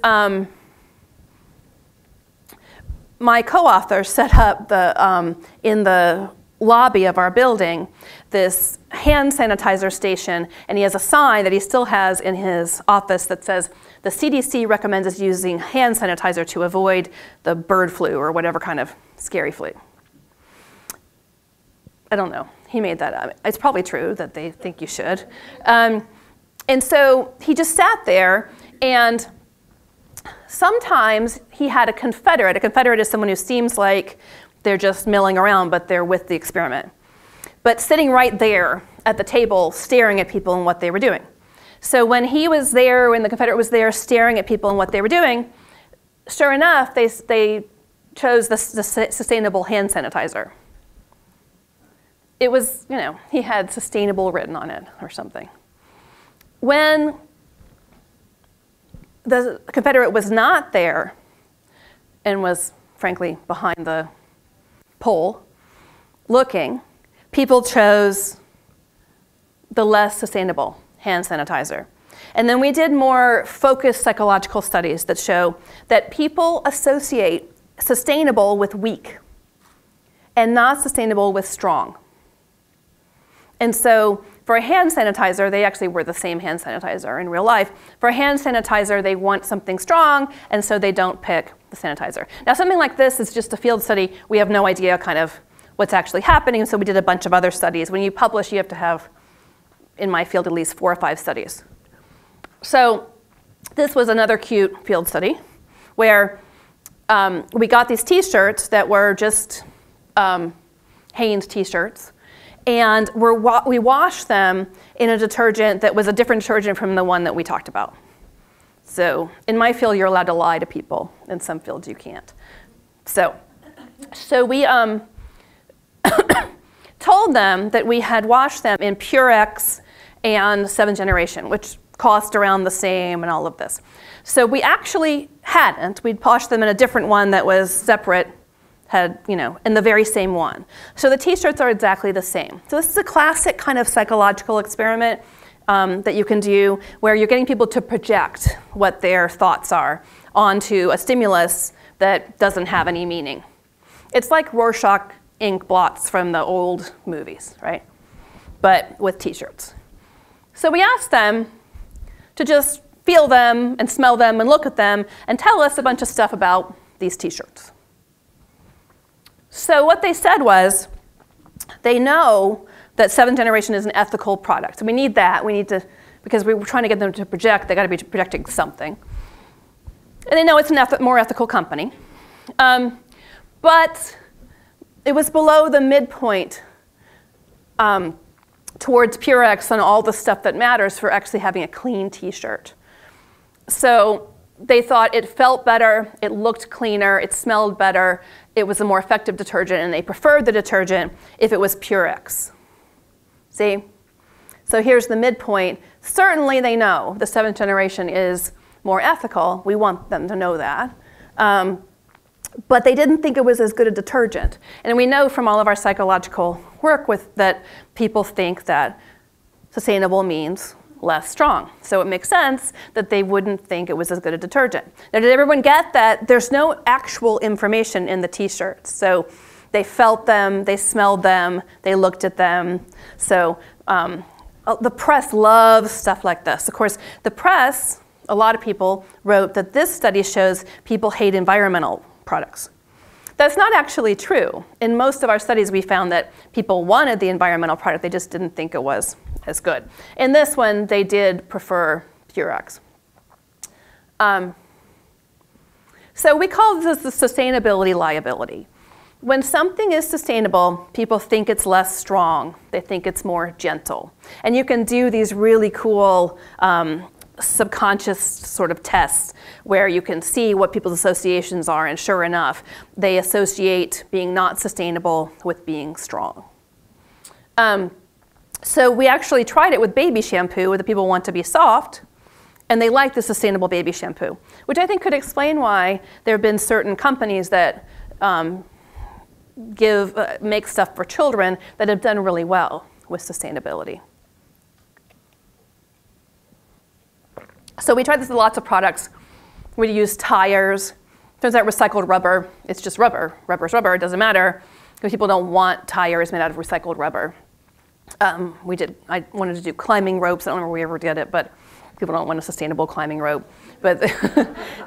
my co-author set up the in the lobby of our building this hand sanitizer station, and he has a sign that he still has in his office that says, the CDC recommends us using hand sanitizer to avoid the bird flu or whatever kind of scary flu. I don't know. He made that up. It's probably true that they think you should. And so he just sat there, and sometimes he had a confederate. A confederate is someone who seems like they're just milling around, but they're with the experiment. But sitting right there at the table, staring at people and what they were doing. So when he was there, when the Confederate was there staring at people and what they were doing, sure enough, they chose the sustainable hand sanitizer. It was, you know, he had sustainable written on it or something. When the Confederate was not there and was, frankly, behind the poll, looking, people chose the less sustainable hand sanitizer. And then we did more focused psychological studies that show that people associate sustainable with weak and not sustainable with strong. And so for a hand sanitizer, they actually were the same hand sanitizer in real life. For a hand sanitizer, they want something strong, and so they don't pick the sanitizer. Now, something like this is just a field study. We have no idea kind of what's actually happening, so we did a bunch of other studies. When you publish, you have to have, in my field, at least 4 or 5 studies. So this was another cute field study where we got these T-shirts that were just Hanes T-shirts, and we washed them in a detergent that was a different detergent from the one that we talked about. So in my field, you're allowed to lie to people. In some fields, you can't. So we told them that we had washed them in Purex and Seventh Generation, which cost around the same and all of this. So we actually hadn't. We'd washed them in a different one that was separate, had, you know, in the very same one. So the t-shirts are exactly the same. So this is a classic kind of psychological experiment that you can do where you're getting people to project what their thoughts are onto a stimulus that doesn't have any meaning. It's like Rorschach ink blots from the old movies, right? But with t-shirts. So we asked them to just feel them and smell them and look at them and tell us a bunch of stuff about these t-shirts. So what they said was, they know that Seventh Generation is an ethical product. We need that. We need to, because we were trying to get them to project, they got to be projecting something. And they know it's a more ethical company. But it was below the midpoint towards Purex and all the stuff that matters for actually having a clean t-shirt. So they thought it felt better, it looked cleaner, it smelled better, it was a more effective detergent, and they preferred the detergent if it was Purex. See? So here's the midpoint. Certainly they know the Seventh Generation is more ethical. We want them to know that. But they didn't think it was as good a detergent. And we know from all of our psychological work with that people think that sustainable means less strong. So it makes sense that they wouldn't think it was as good a detergent. Now, did everyone get that? There's no actual information in the t-shirts. So they felt them, they smelled them, they looked at them. So the press loves stuff like this. Of course, the press, a lot of people wrote that this study shows people hate environmental products. That's not actually true. In most of our studies, we found that people wanted the environmental product. They just didn't think it was as good. In this one, they did prefer Purex. So we call this the sustainability liability. When something is sustainable, people think it's less strong. They think it's more gentle. And you can do these really cool subconscious sort of tests where you can see what people's associations are, and sure enough, they associate being not sustainable with being strong. So we actually tried it with baby shampoo, where the people want to be soft, and they like the sustainable baby shampoo, which I think could explain why there have been certain companies that make stuff for children that have done really well with sustainability. So we tried this with lots of products. We use tires. Turns out recycled rubber, it's just rubber. Rubber's rubber, it doesn't matter. Because people don't want tires made out of recycled rubber. I wanted to do climbing ropes. I don't remember we ever did it, but people don't want a sustainable climbing rope. But,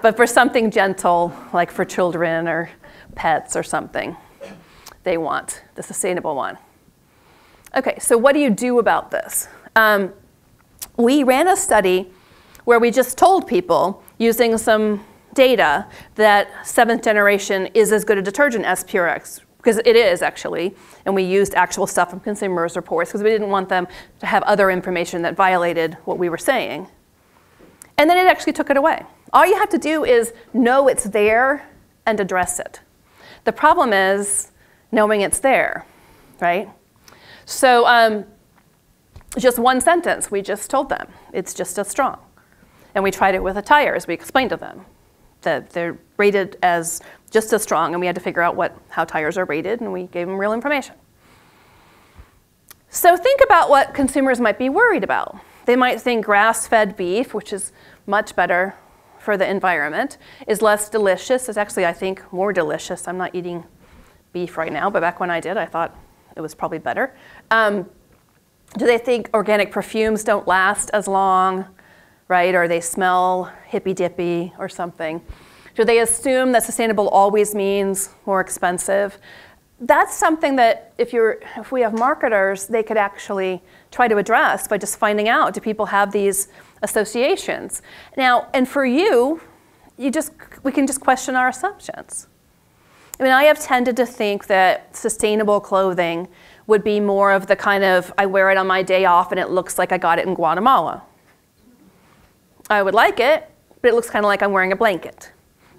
but for something gentle, like for children or pets or something, they want the sustainable one. Okay, so what do you do about this? We ran a study where we just told people, using some data, that Seventh Generation is as good a detergent as Purex, because it is actually, and we used actual stuff from consumers' reports because we didn't want them to have other information that violated what we were saying. And then it actually took it away. All you have to do is know it's there and address it. The problem is knowing it's there, right? So just one sentence, we just told them, it's just as strong. And we tried it with the tires. We explained to them that they're rated as just as strong, and we had to figure out how tires are rated, and we gave them real information. So think about what consumers might be worried about. They might think grass-fed beef, which is much better for the environment, is less delicious. It's actually, I think, more delicious. I'm not eating beef right now, but back when I did, I thought it was probably better. Do they think organic perfumes don't last as long? Right? Or they smell hippy-dippy or something. Do they assume that sustainable always means more expensive? That's something that if we have marketers, they could actually try to address by just finding out, do people have these associations? Now, and for we can just question our assumptions. I mean, I have tended to think that sustainable clothing would be more of the kind of, I wear it on my day off and it looks like I got it in Guatemala. I would like it, but it looks kind of like I'm wearing a blanket.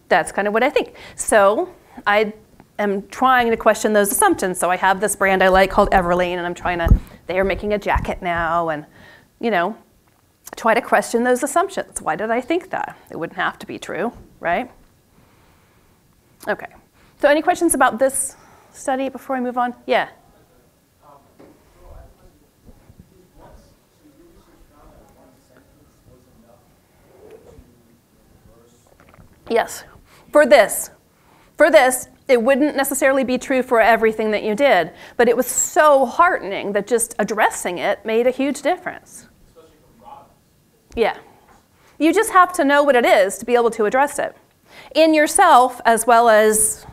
That's kind of what I think. So I am trying to question those assumptions. So I have this brand I like called Everlane, and I'm trying to, they are making a jacket now, and, you know, try to question those assumptions. Why did I think that? It wouldn't have to be true, right? Okay. So any questions about this study before I move on? Yeah. Yes. For this, it wouldn't necessarily be true for everything that you did, but it was so heartening that just addressing it made a huge difference. Especially for products. Yeah. You just have to know what it is to be able to address it in yourself as well as,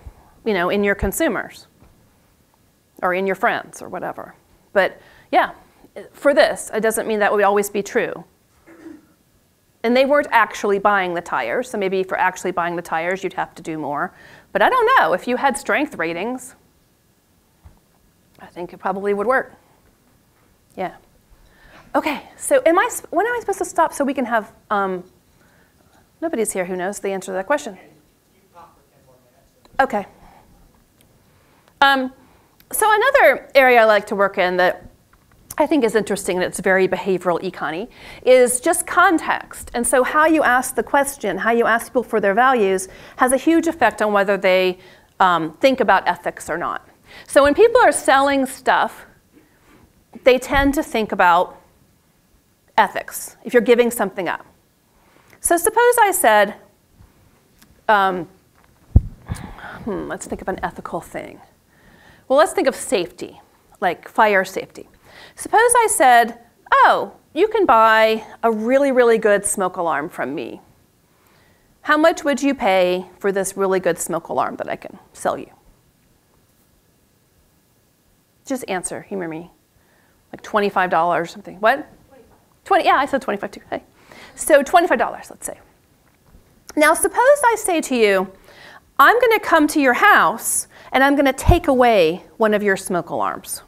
you know, in your consumers or in your friends or whatever. But yeah, for this, it doesn't mean that would always be true. And they weren't actually buying the tires, so maybe for actually buying the tires, you'd have to do more. But I don't know. If you had strength ratings, I think it probably would work. Yeah. Okay. So when am I supposed to stop so we can have? Nobody's here who knows the answer to that question. Okay. So another area I like to work in that I think is interesting, and it's very behavioral econ-y, is just context. And so how you ask the question, how you ask people for their values, has a huge effect on whether they think about ethics or not. So when people are selling stuff, they tend to think about ethics, if you're giving something up. So suppose I said, let's think of an ethical thing. Well, let's think of safety, like fire safety. Suppose I said, oh, you can buy a really, really good smoke alarm from me. How much would you pay for this really good smoke alarm that I can sell you? Just answer, humor me, like $25 or something. What? 20, yeah, I said 25 too. Hey. So $25, let's say. Now, suppose I say to you, I'm going to come to your house, and I'm going to take away one of your smoke alarms.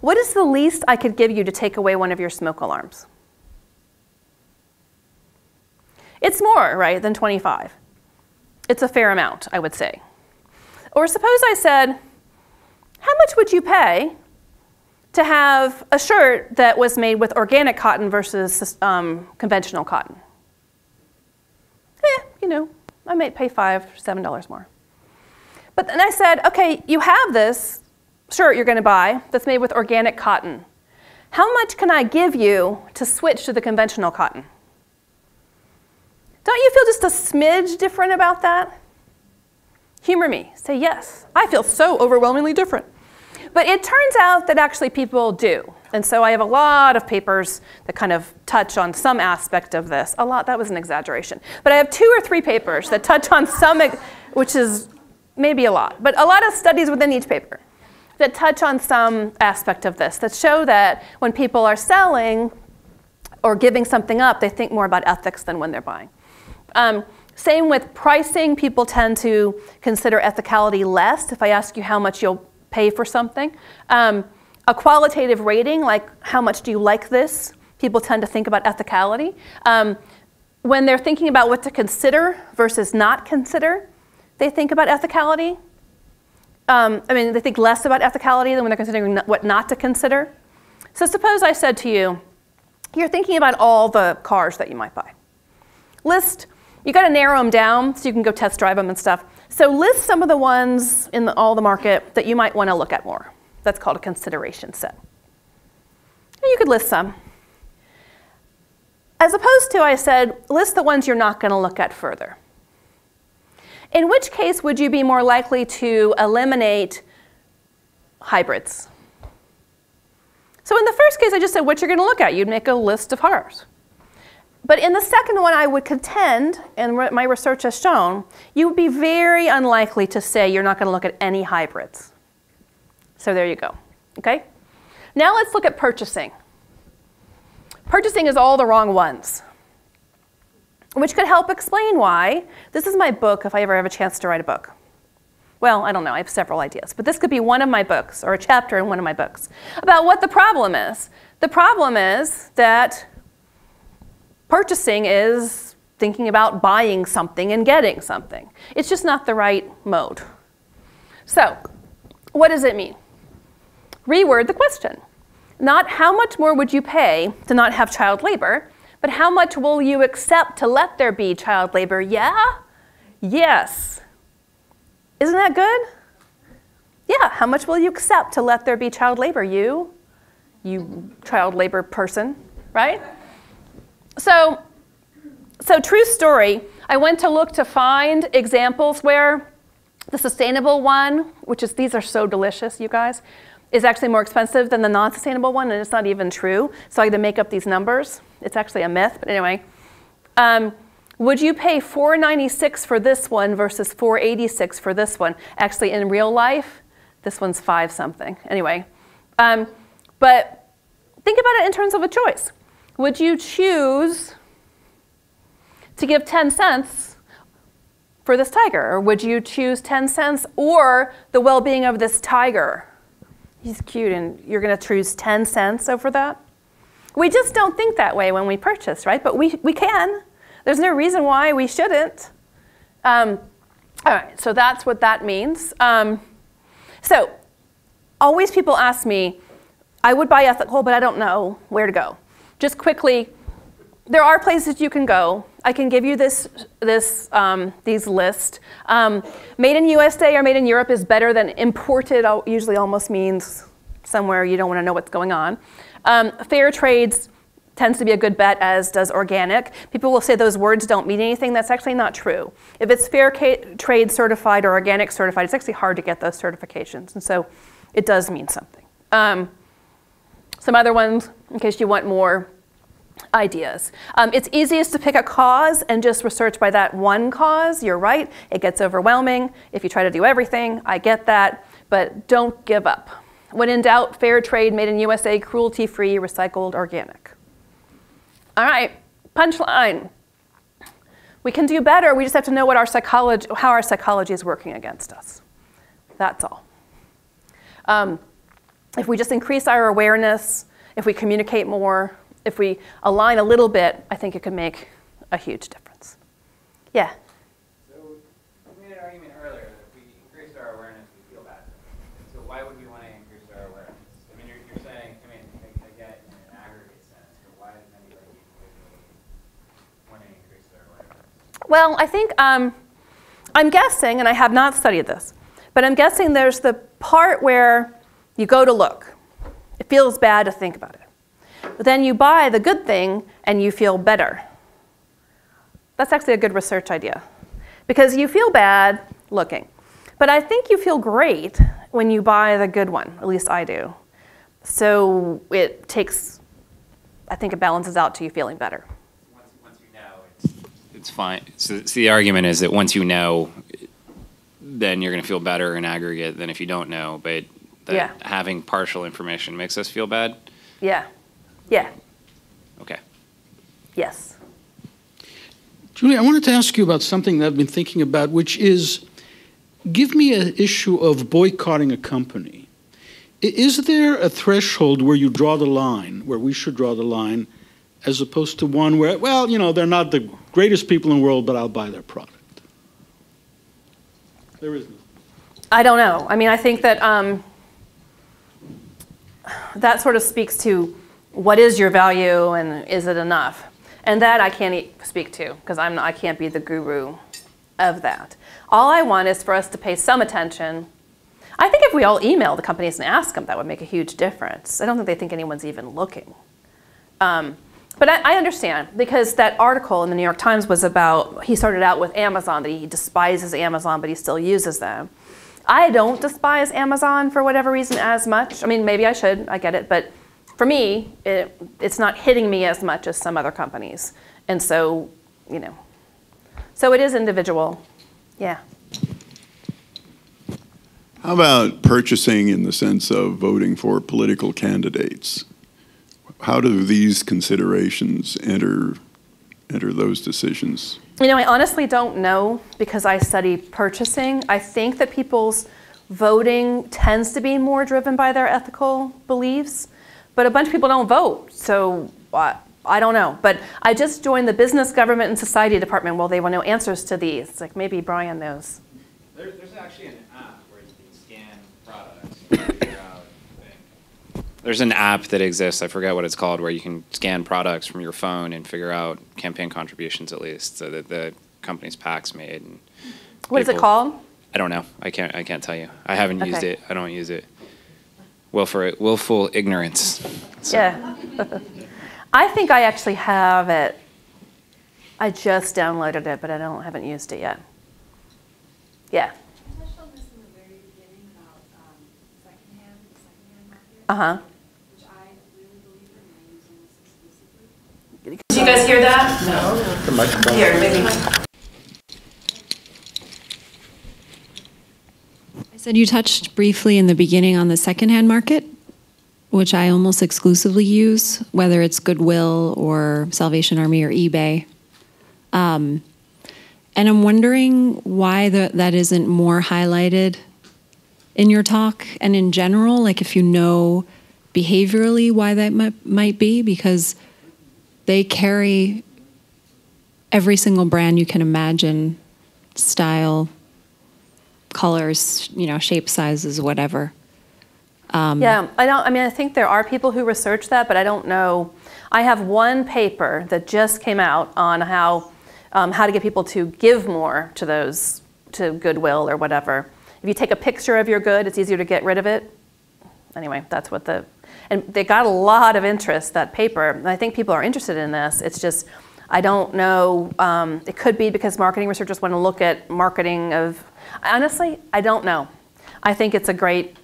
What is the least I could give you to take away one of your smoke alarms? It's more, right, than 25. It's a fair amount, I would say. Or suppose I said, how much would you pay to have a shirt that was made with organic cotton versus conventional cotton? You know, I might pay $5 or $7 more. But then I said, okay, you have this shirt you're going to buy that's made with organic cotton. How much can I give you to switch to the conventional cotton? Don't you feel just a smidge different about that? Humor me. Say yes. I feel so overwhelmingly different. But it turns out that actually people do. And so I have a lot of papers that kind of touch on some aspect of this. A lot, that was an exaggeration. But I have 2 or 3 papers that touch on some, which is maybe a lot, but a lot of studies within each paper that touch on some aspect of this, that show that when people are selling or giving something up, they think more about ethics than when they're buying. Same with pricing. People tend to consider ethicality less. If I ask you how much you'll pay for something. A qualitative rating, like how much do you like this, people tend to think about ethicality. When they're thinking about what to consider versus not consider, they think about ethicality. They think less about ethicality than when they're considering what not to consider. So suppose I said to you, you're thinking about all the cars that you might buy. List, you got to narrow them down so you can go test drive them and stuff. So list some of the ones in all the market that you might want to look at more. That's called a consideration set. And you could list some. As opposed to, I said, list the ones you're not going to look at further. In which case would you be more likely to eliminate hybrids? So in the first case, I just said what you're going to look at. You'd make a list of cars. But in the second one, I would contend, and what my research has shown, you would be very unlikely to say you're not going to look at any hybrids. So there you go. Okay? Now let's look at purchasing. Purchasing is all the wrong ones, which could help explain why. This is my book if I ever have a chance to write a book. Well, I don't know. I have several ideas. But this could be one of my books or a chapter in one of my books about what the problem is. The problem is that purchasing is thinking about buying something and getting something. It's just not the right mode. So what does it mean? Reword the question. Not how much more would you pay to not have child labor, but how much will you accept to let there be child labor? Yeah? Yes. Isn't that good? Yeah, how much will you accept to let there be child labor? You child labor person, right? So true story, I went to look to find examples where the sustainable one, which is, these are so delicious, you guys, is actually more expensive than the non-sustainable one, and it's not even true. So I had to make up these numbers. It's actually a myth, but anyway. Would you pay $4.96 for this one versus $4.86 for this one? Actually, in real life, this one's five something. Anyway, but think about it in terms of a choice. Would you choose to give 10 cents for this tiger? Or would you choose 10 cents or the well-being of this tiger? He's cute, and you're going to choose 10 cents over that? We just don't think that way when we purchase, right? But we can. There's no reason why we shouldn't. All right, so that's what that means. So always people ask me, I would buy ethical, but I don't know where to go. Just quickly, there are places you can go. I can give you these lists. Made in USA or made in Europe is better than imported, usually almost means somewhere you don't want to know what's going on. Fair trades tends to be a good bet, as does organic. People will say those words don't mean anything. That's actually not true. If it's fair trade certified or organic certified, it's actually hard to get those certifications. And so it does mean something. Some other ones, in case you want more ideas. It's easiest to pick a cause and just research by that one cause. You're right, it gets overwhelming if you try to do everything. I get that, but don't give up. When in doubt, fair trade, made in USA, cruelty-free, recycled, organic. All right, punchline. We can do better, we just have to know what our psychology, how our psychology is working against us. That's all. If we just increase our awareness, if we communicate more, if we align a little bit, I think it could make a huge difference. Yeah? So we made an argument earlier that if we increase our awareness, we feel bad. So why would we want to increase our awareness? I mean, you're saying, I mean, I get in an aggregate sense, but why does anybody want to increase their awareness? Well, I think, I'm guessing, and I have not studied this, but I'm guessing there's the part where you go to look. It feels bad to think about it. But then you buy the good thing and you feel better. That's actually a good research idea, because you feel bad looking. But I think you feel great when you buy the good one, at least I do. So it takes, I think it balances out to you feeling better. Once you know, it's fine. So the argument is that once you know, then you're going to feel better in aggregate than if you don't know. But that having partial information makes us feel bad? Yeah. Yeah. Okay. Yes. Julie, I wanted to ask you about something that I've been thinking about, which is, give me an issue of boycotting a company. Is there a threshold where you draw the line, where we should draw the line, as opposed to one where, well, you know, they're not the greatest people in the world, but I'll buy their product? There isn't. I don't know. I mean, I think that that sort of speaks to what is your value and is it enough? And that I can't speak to, because I can't be the guru of that. All I want is for us to pay some attention. I think if we all email the companies and ask them, that would make a huge difference. I don't think they think anyone's even looking. But I understand, because that article in the New York Times was about, he started out with Amazon, that he despises Amazon, but he still uses them. I don't despise Amazon for whatever reason as much. I mean, maybe I should, I get it, but for me, it's not hitting me as much as some other companies. And so, you know, so it is individual. Yeah. How about purchasing in the sense of voting for political candidates? How do these considerations enter those decisions? You know, I honestly don't know, because I study purchasing. I think that people's voting tends to be more driven by their ethical beliefs. But a bunch of people don't vote, so I don't know. But I just joined the Business, Government, and Society Department. Well, they will know answers to these. Like, maybe Brian knows. There's actually an app where you can scan products and figure out things. There's an app that exists, I forget what it's called, where you can scan products from your phone and figure out campaign contributions at least, so that the company's PACs made. And what is it called? I don't know. I can't tell you. I haven't used it. I don't use it. Willful ignorance. So. Yeah. I think I actually have it. I just downloaded it, but I haven't used it yet. Yeah. You touched on this in the very beginning about secondhand market. Which I really believe in using this exclusively. Did you guys hear that? No. The microphone. Here, maybe. So you touched briefly in the beginning on the secondhand market, which I almost exclusively use, whether it's Goodwill or Salvation Army or eBay. And I'm wondering why that isn't more highlighted in your talk and in general, like if you know behaviorally why that might be, because they carry every single brand you can imagine, style, colors, you know, shape, sizes, whatever. Yeah, I think there are people who research that, but I don't know. I have one paper that just came out on how to get people to give more to those, to Goodwill or whatever. If you take a picture of your good, it's easier to get rid of it. Anyway, that's what and they got a lot of interest, that paper. And I think people are interested in this. It's just, I don't know, it could be because marketing researchers want to look at marketing of, honestly, I don't know. I think it's a great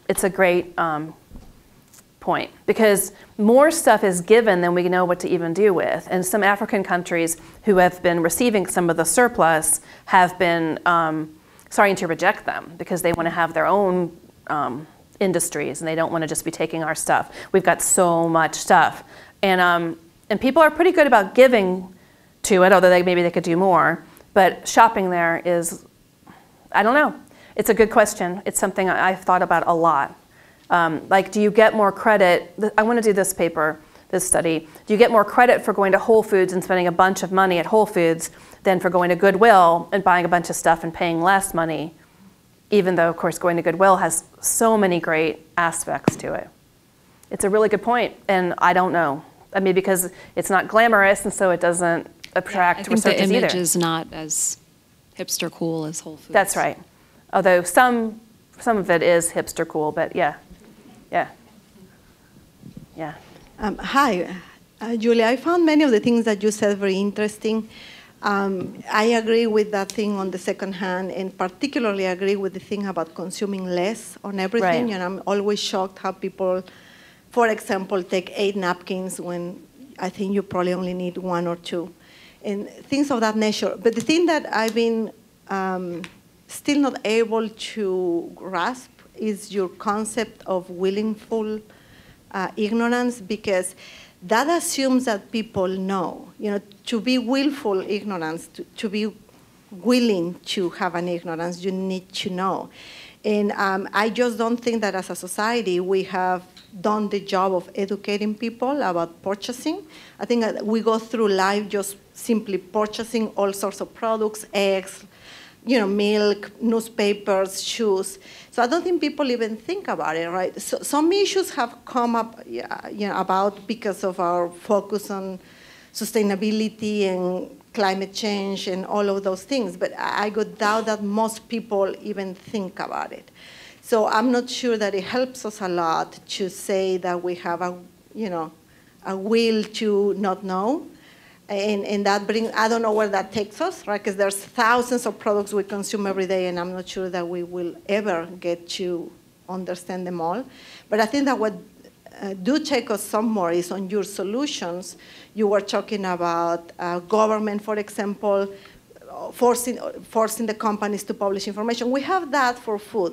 point, because more stuff is given than we know what to even do with. And some African countries who have been receiving some of the surplus have been starting to reject them because they want to have their own industries and they don't want to just be taking our stuff. We've got so much stuff. And people are pretty good about giving to it, although maybe they could do more. But shopping there is, I don't know. It's a good question. It's something I've thought about a lot. Like, do you get more credit? I want to do this paper, this study. Do you get more credit for going to Whole Foods and spending a bunch of money at Whole Foods than for going to Goodwill and buying a bunch of stuff and paying less money, even though, of course, going to Goodwill has so many great aspects to it? It's a really good point, and I don't know. I mean, because it's not glamorous, and so it doesn't attract researchers either. I think the image is not as hipster cool as Whole Foods. That's right. Although some of it is hipster cool, but yeah. Hi, Julia. I found many of the things that you said very interesting. I agree with that thing on the second hand, and particularly agree with the thing about consuming less on everything. Right. And I'm always shocked how people, for example, take 8 napkins when I think you probably only need 1 or 2. And things of that nature. But the thing that I've been still not able to grasp is your concept of willful ignorance, because that assumes that people know. You know, to be willful ignorance, to be willing to have an ignorance, you need to know. And I just don't think that as a society we have done the job of educating people about purchasing. I think we go through life just simply purchasing all sorts of products, eggs, you know, milk, newspapers, shoes. So I don't think people even think about it, right? So some issues have come up, you know, about because of our focus on sustainability and climate change and all of those things. But I would doubt that most people even think about it. So I'm not sure that it helps us a lot to say that we have a, you know, a will to not know. And that brings, I don't know where that takes us, right? Because there's thousands of products we consume every day, and I'm not sure that we will ever get to understand them all. But I think that what do take us somewhere is on your solutions. You were talking about government, for example, forcing the companies to publish information. We have that for food.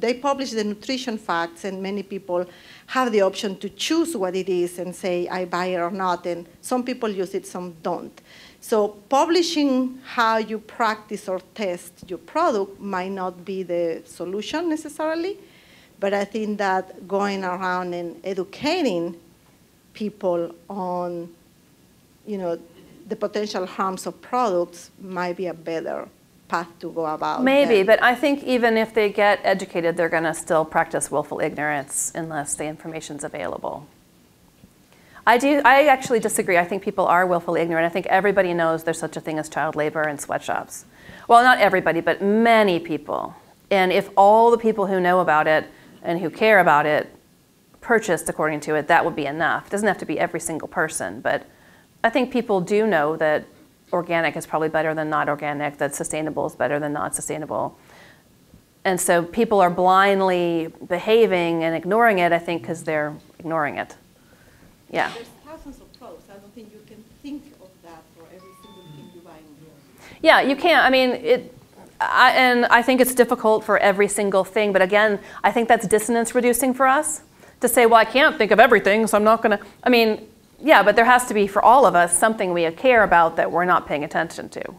They publish the nutrition facts, and many people have the option to choose what it is and say, I buy it or not, and some people use it, some don't. So publishing how you practice or test your product might not be the solution necessarily, but I think that going around and educating people on, you know, the potential harms of products might be a better path to go about. Maybe, but I think even if they get educated, they're going to still practice willful ignorance unless the information's available. I actually disagree. I think people are willfully ignorant. I think everybody knows there's such a thing as child labor in sweatshops. Well, not everybody, but many people. And if all the people who know about it and who care about it purchased according to it, that would be enough. It doesn't have to be every single person, but I think people do know that organic is probably better than not organic, that sustainable is better than not sustainable. And so people are blindly behaving and ignoring it, I think, because they're ignoring it. Yeah. There's thousands of pros. I don't think you can think of that for every single thing you buy in here. Yeah, you can't. I mean, and I think it's difficult for every single thing. But again, I think that's dissonance reducing for us to say, well, I can't think of everything, so I'm not going to. I mean, yeah, but there has to be for all of us something we care about that we're not paying attention to.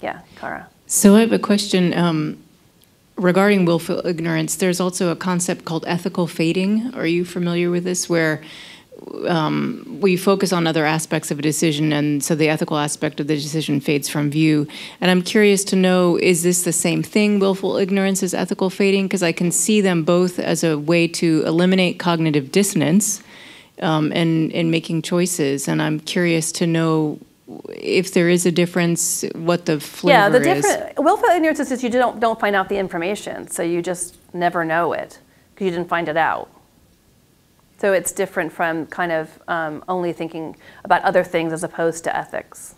Yeah, Cara. So I have a question. Regarding willful ignorance, there's also a concept called ethical fading. Are you familiar with this? Where we focus on other aspects of a decision, and so the ethical aspect of the decision fades from view. And I'm curious to know, is this the same thing, willful ignorance as ethical fading? Because I can see them both as a way to eliminate cognitive dissonance in making choices. And I'm curious to know if there is a difference, what the flavor is. Yeah, the difference, willful ignorance is just you don't find out the information, so you just never know it because you didn't find it out. So it's different from kind of only thinking about other things as opposed to ethics.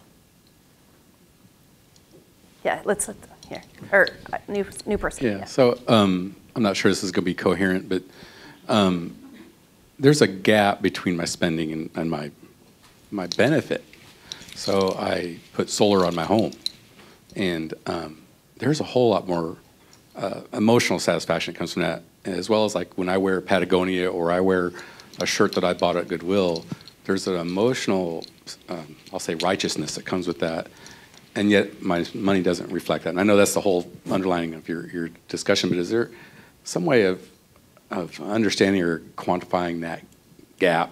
Yeah, let's look here. Or new person. Yeah, yeah. So I'm not sure this is going to be coherent, but there's a gap between my spending and my benefit. So I put solar on my home, and there's a whole lot more emotional satisfaction that comes from that, as well as like when I wear Patagonia or I wear a shirt that I bought at Goodwill, there's an emotional, I'll say righteousness that comes with that, and yet my money doesn't reflect that. And I know that's the whole underlining of your discussion, but is there some way of understanding or quantifying that gap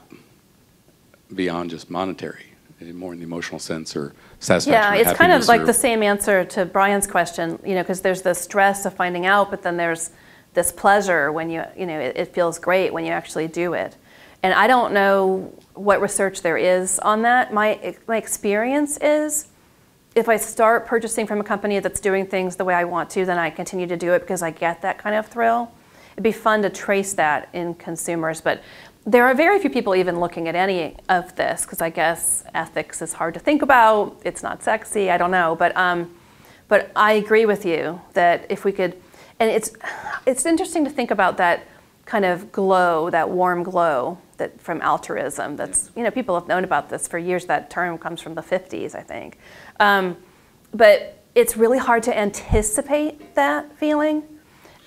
beyond just monetary, more in the emotional sense or satisfaction? Yeah, it's kind of like the same answer to Brian's question, you know, because there's the stress of finding out, but then there's this pleasure when it feels great when you actually do it. And I don't know what research there is on that. My experience is if I start purchasing from a company that's doing things the way I want to, then I continue to do it because I get that kind of thrill. It'd be fun to trace that in consumers, but there are very few people even looking at any of this, because I guess ethics is hard to think about. It's not sexy. I don't know. But I agree with you that if we could, and it's interesting to think about that kind of glow, that warm glow that from altruism. That's, you know, people have known about this for years. That term comes from the 50s, I think. But it's really hard to anticipate that feeling.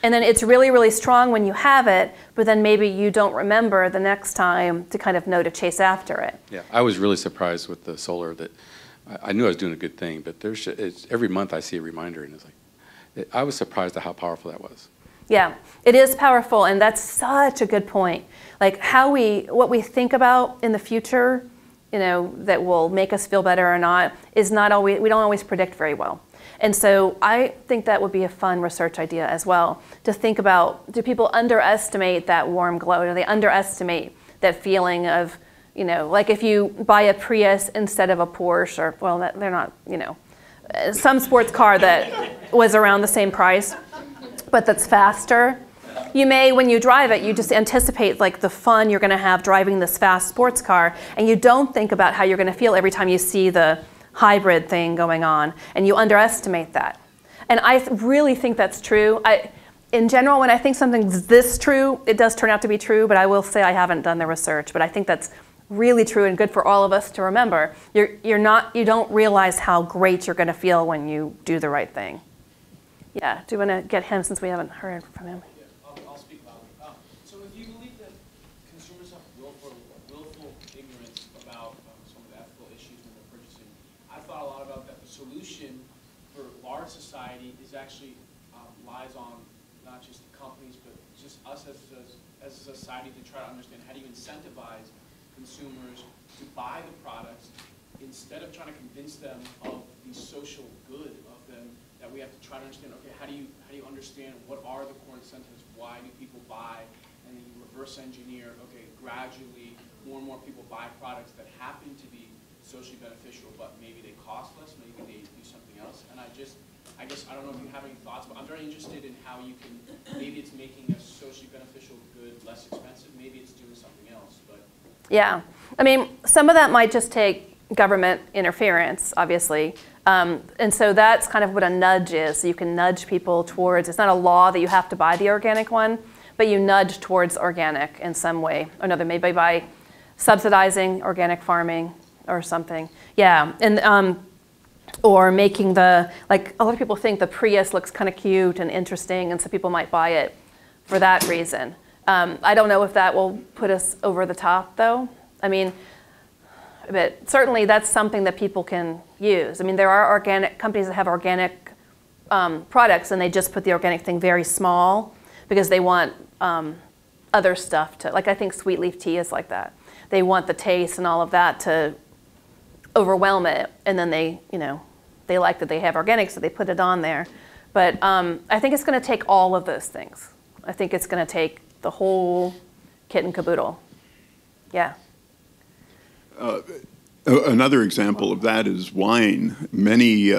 And then it's really, really strong when you have it, but then maybe you don't remember the next time to kind of know to chase after it. Yeah, I was really surprised with the solar that I knew I was doing a good thing, but every month I see a reminder, and it's like, I was surprised at how powerful that was. Yeah, it is powerful, and that's such a good point. Like what we think about in the future, you know, that will make us feel better or not, is not always, we don't always predict very well. And so I think that would be a fun research idea as well, to think about, do people underestimate that warm glow? Do they underestimate that feeling of, you know, like if you buy a Prius instead of a Porsche, or, well, they're not, you know, some sports car that was around the same price, but that's faster. You may, when you drive it, you just anticipate like the fun you're going to have driving this fast sports car, and you don't think about how you're going to feel every time you see the hybrid thing going on, and you underestimate that. And I really think that's true. In general, when I think something's this true, it does turn out to be true, but I will say I haven't done the research, but I think that's really true and good for all of us to remember. You don't realize how great you're gonna feel when you do the right thing. Yeah, do you wanna get him since we haven't heard from him? Yeah, I'll speak loudly. So if you believe that consumers have willful ignorance about some of the ethical issues when they're purchasing, I thought a lot about that. The solution for large society is actually lies on not just the companies, but just us as a society to try to understand how do you incentivize consumers to buy the products instead of trying to convince them of the social good of them. that we have to try to understand, okay, how do you understand what are the core incentives, why do people buy, and then you reverse engineer, okay, gradually more and more people buy products that happen to be socially beneficial, but maybe they cost less, maybe they do something else. And I guess, I don't know if you have any thoughts, but I'm very interested in how you can, maybe it's making a socially beneficial good less expensive, maybe it's doing something else, but. Yeah, I mean, some of that might just take government interference, obviously. And so that's kind of what a nudge is. So you can nudge people towards, it's not a law that you have to buy the organic one, but you nudge towards organic in some way or another, maybe by subsidizing organic farming or something. Yeah, and or making the, like, a lot of people think the Prius looks kind of cute and interesting, and so people might buy it for that reason. I don't know if that will put us over the top, though. I mean, but certainly that's something that people can use. I mean, there are organic companies that have organic products, and they just put the organic thing very small because they want other stuff to, like, I think Sweet Leaf tea is like that. They want the taste and all of that to overwhelm it, and then they, you know, they like that they have organic, so they put it on there. But I think it's going to take all of those things. I think it's going to take the whole kit and caboodle. Yeah. Another example of that is wine. Many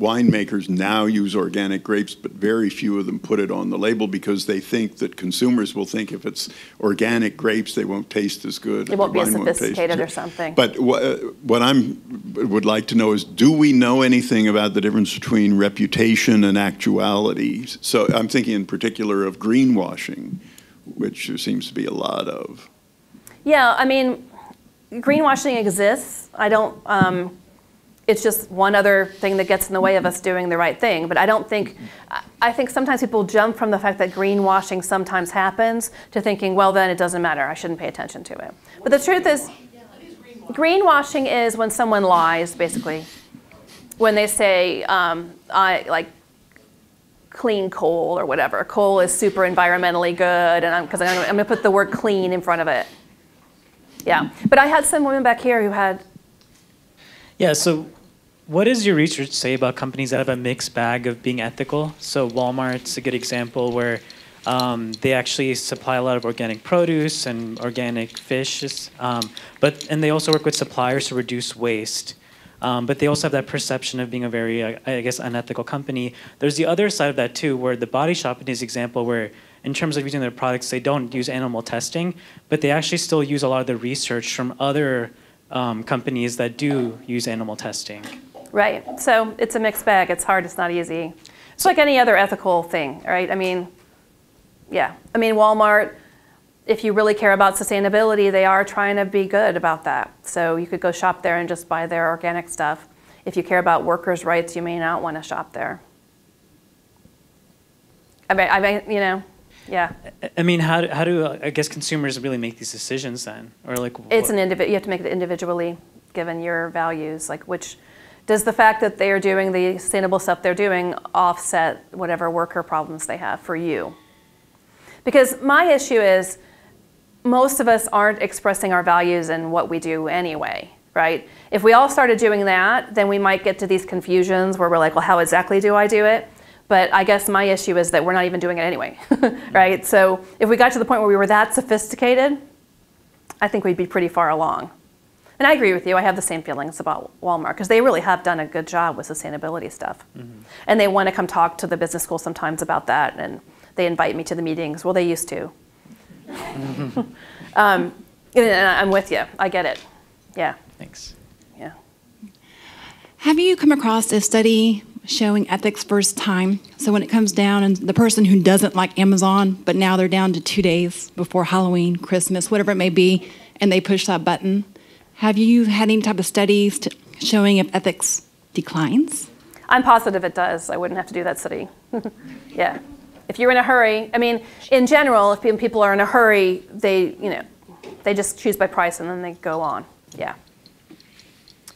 winemakers now use organic grapes, but very few of them put it on the label because they think that consumers will think if it's organic grapes, they won't taste as good. It won't be as sophisticated or something. But what I would like to know is, do we know anything about the difference between reputation and actuality? So I'm thinking in particular of greenwashing, which there seems to be a lot of. Yeah, I mean, greenwashing exists. I don't, it's just one other thing that gets in the way of us doing the right thing. But I don't think, I think sometimes people jump from the fact that greenwashing sometimes happens to thinking, well, then it doesn't matter. I shouldn't pay attention to it. But the truth is, greenwashing is when someone lies, basically. When they say, I like clean coal or whatever. Coal is super environmentally good, and because I'm going to put the word clean in front of it. Yeah, but I had some women back here who had. Yeah, so what does your research say about companies that have a mixed bag of being ethical? So Walmart's a good example where they actually supply a lot of organic produce and organic fish, and they also work with suppliers to reduce waste. But they also have that perception of being a very, I guess, unethical company. There's the other side of that too, where the Body Shop in his example where in terms of using their products, they don't use animal testing, but they actually still use a lot of the research from other companies that do use animal testing. Right, so it's a mixed bag. It's hard, it's not easy. It's like any other ethical thing, right? I mean, yeah. I mean, Walmart, if you really care about sustainability, they are trying to be good about that. So you could go shop there and just buy their organic stuff. If you care about workers' rights, you may not want to shop there. I mean, you know. Yeah. I mean, how do I guess consumers really make these decisions then, or like? It's an individual. You have to make it individually, given your values. Like, which does the fact that they are doing the sustainable stuff they're doing offset whatever worker problems they have for you? Because my issue is, most of us aren't expressing our values in what we do anyway, right? If we all started doing that, then we might get to these confusions where we're like, well, how exactly do I do it? But I guess my issue is that we're not even doing it anyway, right? So if we got to the point where we were that sophisticated, I think we'd be pretty far along. And I agree with you. I have the same feelings about Walmart because they really have done a good job with sustainability stuff. Mm-hmm. And they want to come talk to the business school sometimes about that, and they invite me to the meetings. Well, they used to. And I'm with you. I get it. Yeah. Thanks. Yeah. Have you come across a study showing ethics first time? So when it comes down and the person who doesn't like Amazon, but now they're down to 2 days before Halloween, Christmas, whatever it may be, and they push that button. Have you had any type of studies showing if ethics declines? I'm positive it does. I wouldn't have to do that study. Yeah. If you're in a hurry, I mean, in general, if people are in a hurry, they, you know, they just choose by price and then they go on. Yeah.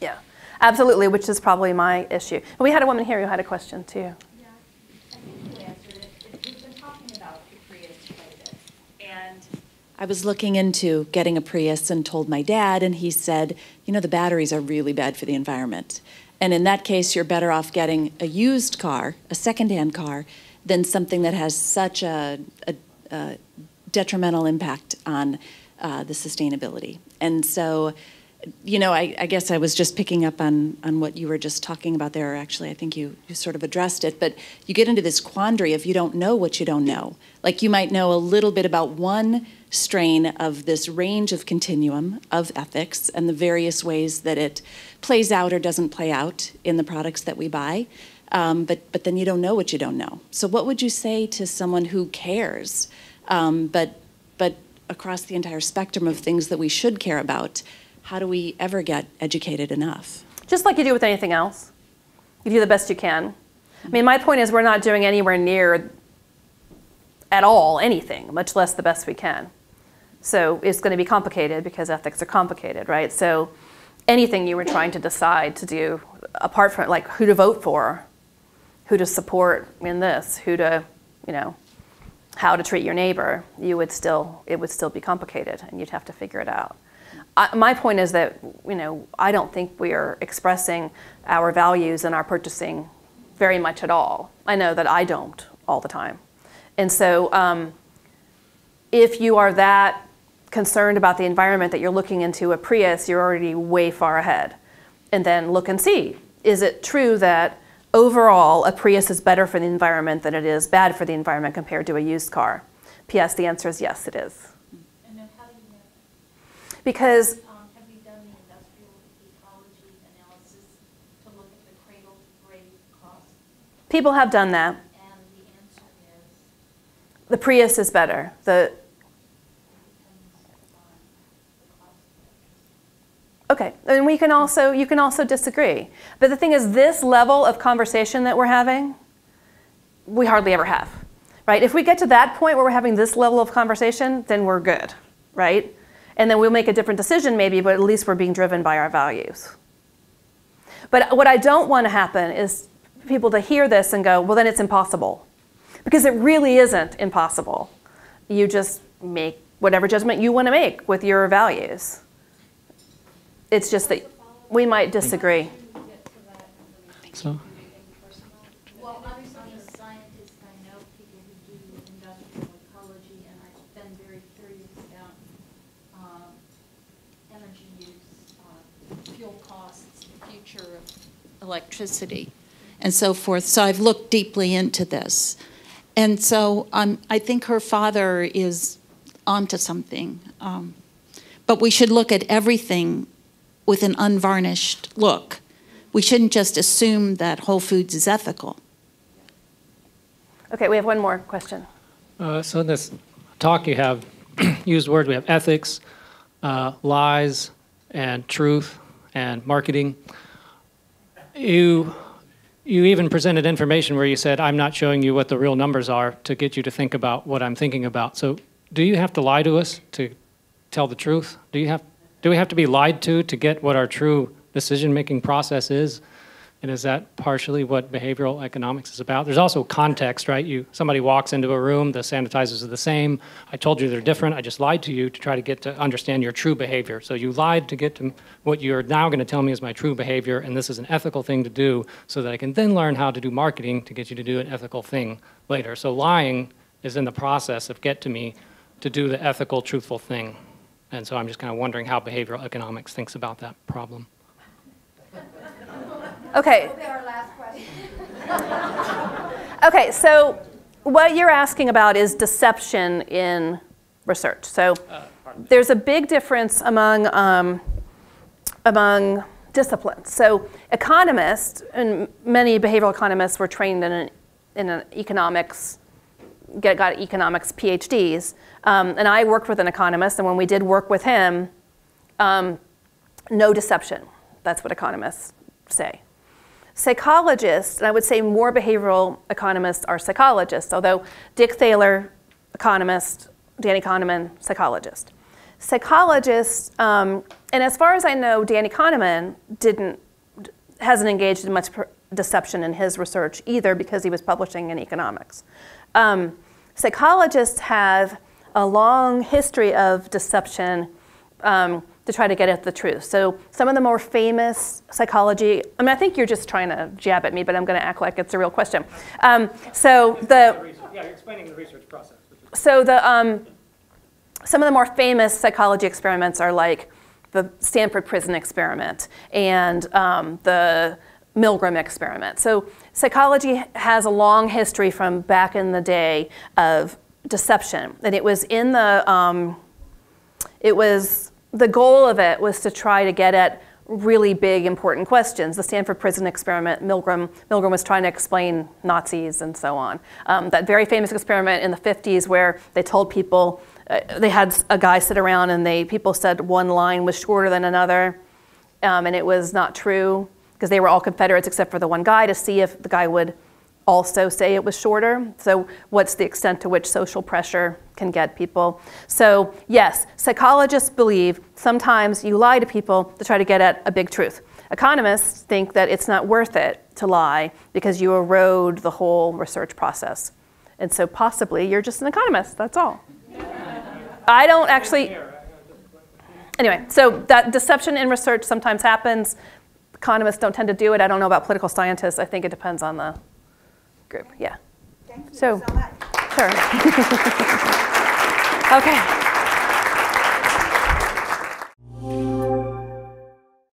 Yeah. Absolutely, which is probably my issue. But we had a woman here who had a question, too. Yeah, I think you answered it. We've been talking about the Prius quite a bit. And I was looking into getting a Prius and told my dad, and he said, you know, the batteries are really bad for the environment. And in that case, you're better off getting a used car, a secondhand car, than something that has such a detrimental impact on the sustainability. And so, you know, I guess I was just picking up on what you were just talking about there. Or actually, I think you sort of addressed it. But you get into this quandary if you don't know what you don't know. Like, you might know a little bit about one strain of this range of continuum of ethics and the various ways that it plays out or doesn't play out in the products that we buy. But then you don't know what you don't know. So what would you say to someone who cares, but across the entire spectrum of things that we should care about? How do we ever get educated enough? Just like you do with anything else. You do the best you can. I mean, my point is we're not doing anywhere near at all anything, much less the best we can. So it's going to be complicated because ethics are complicated, right? So anything you were trying to decide to do, apart from like who to vote for, who to support in this, who to, you know, how to treat your neighbor, it would still be complicated and you'd have to figure it out. My point is that, you know, I don't think we are expressing our values in our purchasing very much at all. I know that I don't all the time. And so if you are that concerned about the environment that you're looking into a Prius, you're already way far ahead. And then look and see, is it true that overall a Prius is better for the environment than it is bad for the environment compared to a used car? P.S. the answer is yes, it is. Because have you done the industrial ecology analysis to look at the cradle to grave cost? People have done that. And the answer is? The Prius is better. Okay, and we can also, you can also disagree. But the thing is, this level of conversation that we're having, we hardly ever have, right? If we get to that point where we're having this level of conversation, then we're good, right? And then we'll make a different decision maybe, but at least we're being driven by our values. But what I don't want to happen is people to hear this and go, well, then it's impossible. Because it really isn't impossible. You just make whatever judgment you want to make with your values. It's just that we might disagree. So. Electricity and so forth. So I've looked deeply into this. And so I think her father is onto something. But we should look at everything with an unvarnished look. We shouldn't just assume that Whole Foods is ethical. Okay, we have one more question. So in this talk you have used words, we have ethics, lies, and truth, and marketing. You even presented information where you said, I'm not showing you what the real numbers are to get you to think about what I'm thinking about. So do you have to lie to us to tell the truth? Do we have to be lied to get what our true decision-making process is? And is that partially what behavioral economics is about? There's also context, right? Somebody walks into a room, the sanitizers are the same. I told you they're different. I just lied to you to try to get to understand your true behavior. So you lied to get to what you're now going to tell me is my true behavior, and this is an ethical thing to do so that I can then learn how to do marketing to get you to do an ethical thing later. So lying is in the process of get to me to do the ethical, truthful thing. And so I'm just kind of wondering how behavioral economics thinks about that problem. Okay. Okay, so what you're asking about is deception in research. So there's a big difference among, among disciplines. So economists, and many behavioral economists were trained in an economics, got economics PhDs. And I worked with an economist, and when we did work with him, no deception. That's what economists say. Psychologists, and I would say more behavioral economists are psychologists, although Dick Thaler, economist, Danny Kahneman, psychologist. Psychologists, and as far as I know, Danny Kahneman hasn't engaged in much deception in his research either because he was publishing in economics. Psychologists have a long history of deception to try to get at the truth. So some of the more famous psychology, I mean, I think you're just trying to jab at me, but I'm going to act like it's a real question. Yeah, you're explaining the research process. So the, some of the more famous psychology experiments are like the Stanford Prison Experiment and the Milgram Experiment. So psychology has a long history from back in the day of deception, and it was in the, the goal of it was to try to get at really big, important questions. The Stanford Prison Experiment, Milgram was trying to explain Nazis and so on. That very famous experiment in the 50s where they told people, they had a guy sit around and people said one line was shorter than another, and it was not true because they were all Confederates except for the one guy, to see if the guy would also say it was shorter. So what's the extent to which social pressure can get people? So yes, psychologists believe sometimes you lie to people to try to get at a big truth. Economists think that it's not worth it to lie because you erode the whole research process. And so possibly you're just an economist, that's all. I don't actually, anyway, so that deception in research sometimes happens. Economists don't tend to do it. I don't know about political scientists. I think it depends on the group, yeah. Thank you so much. Sure. Okay.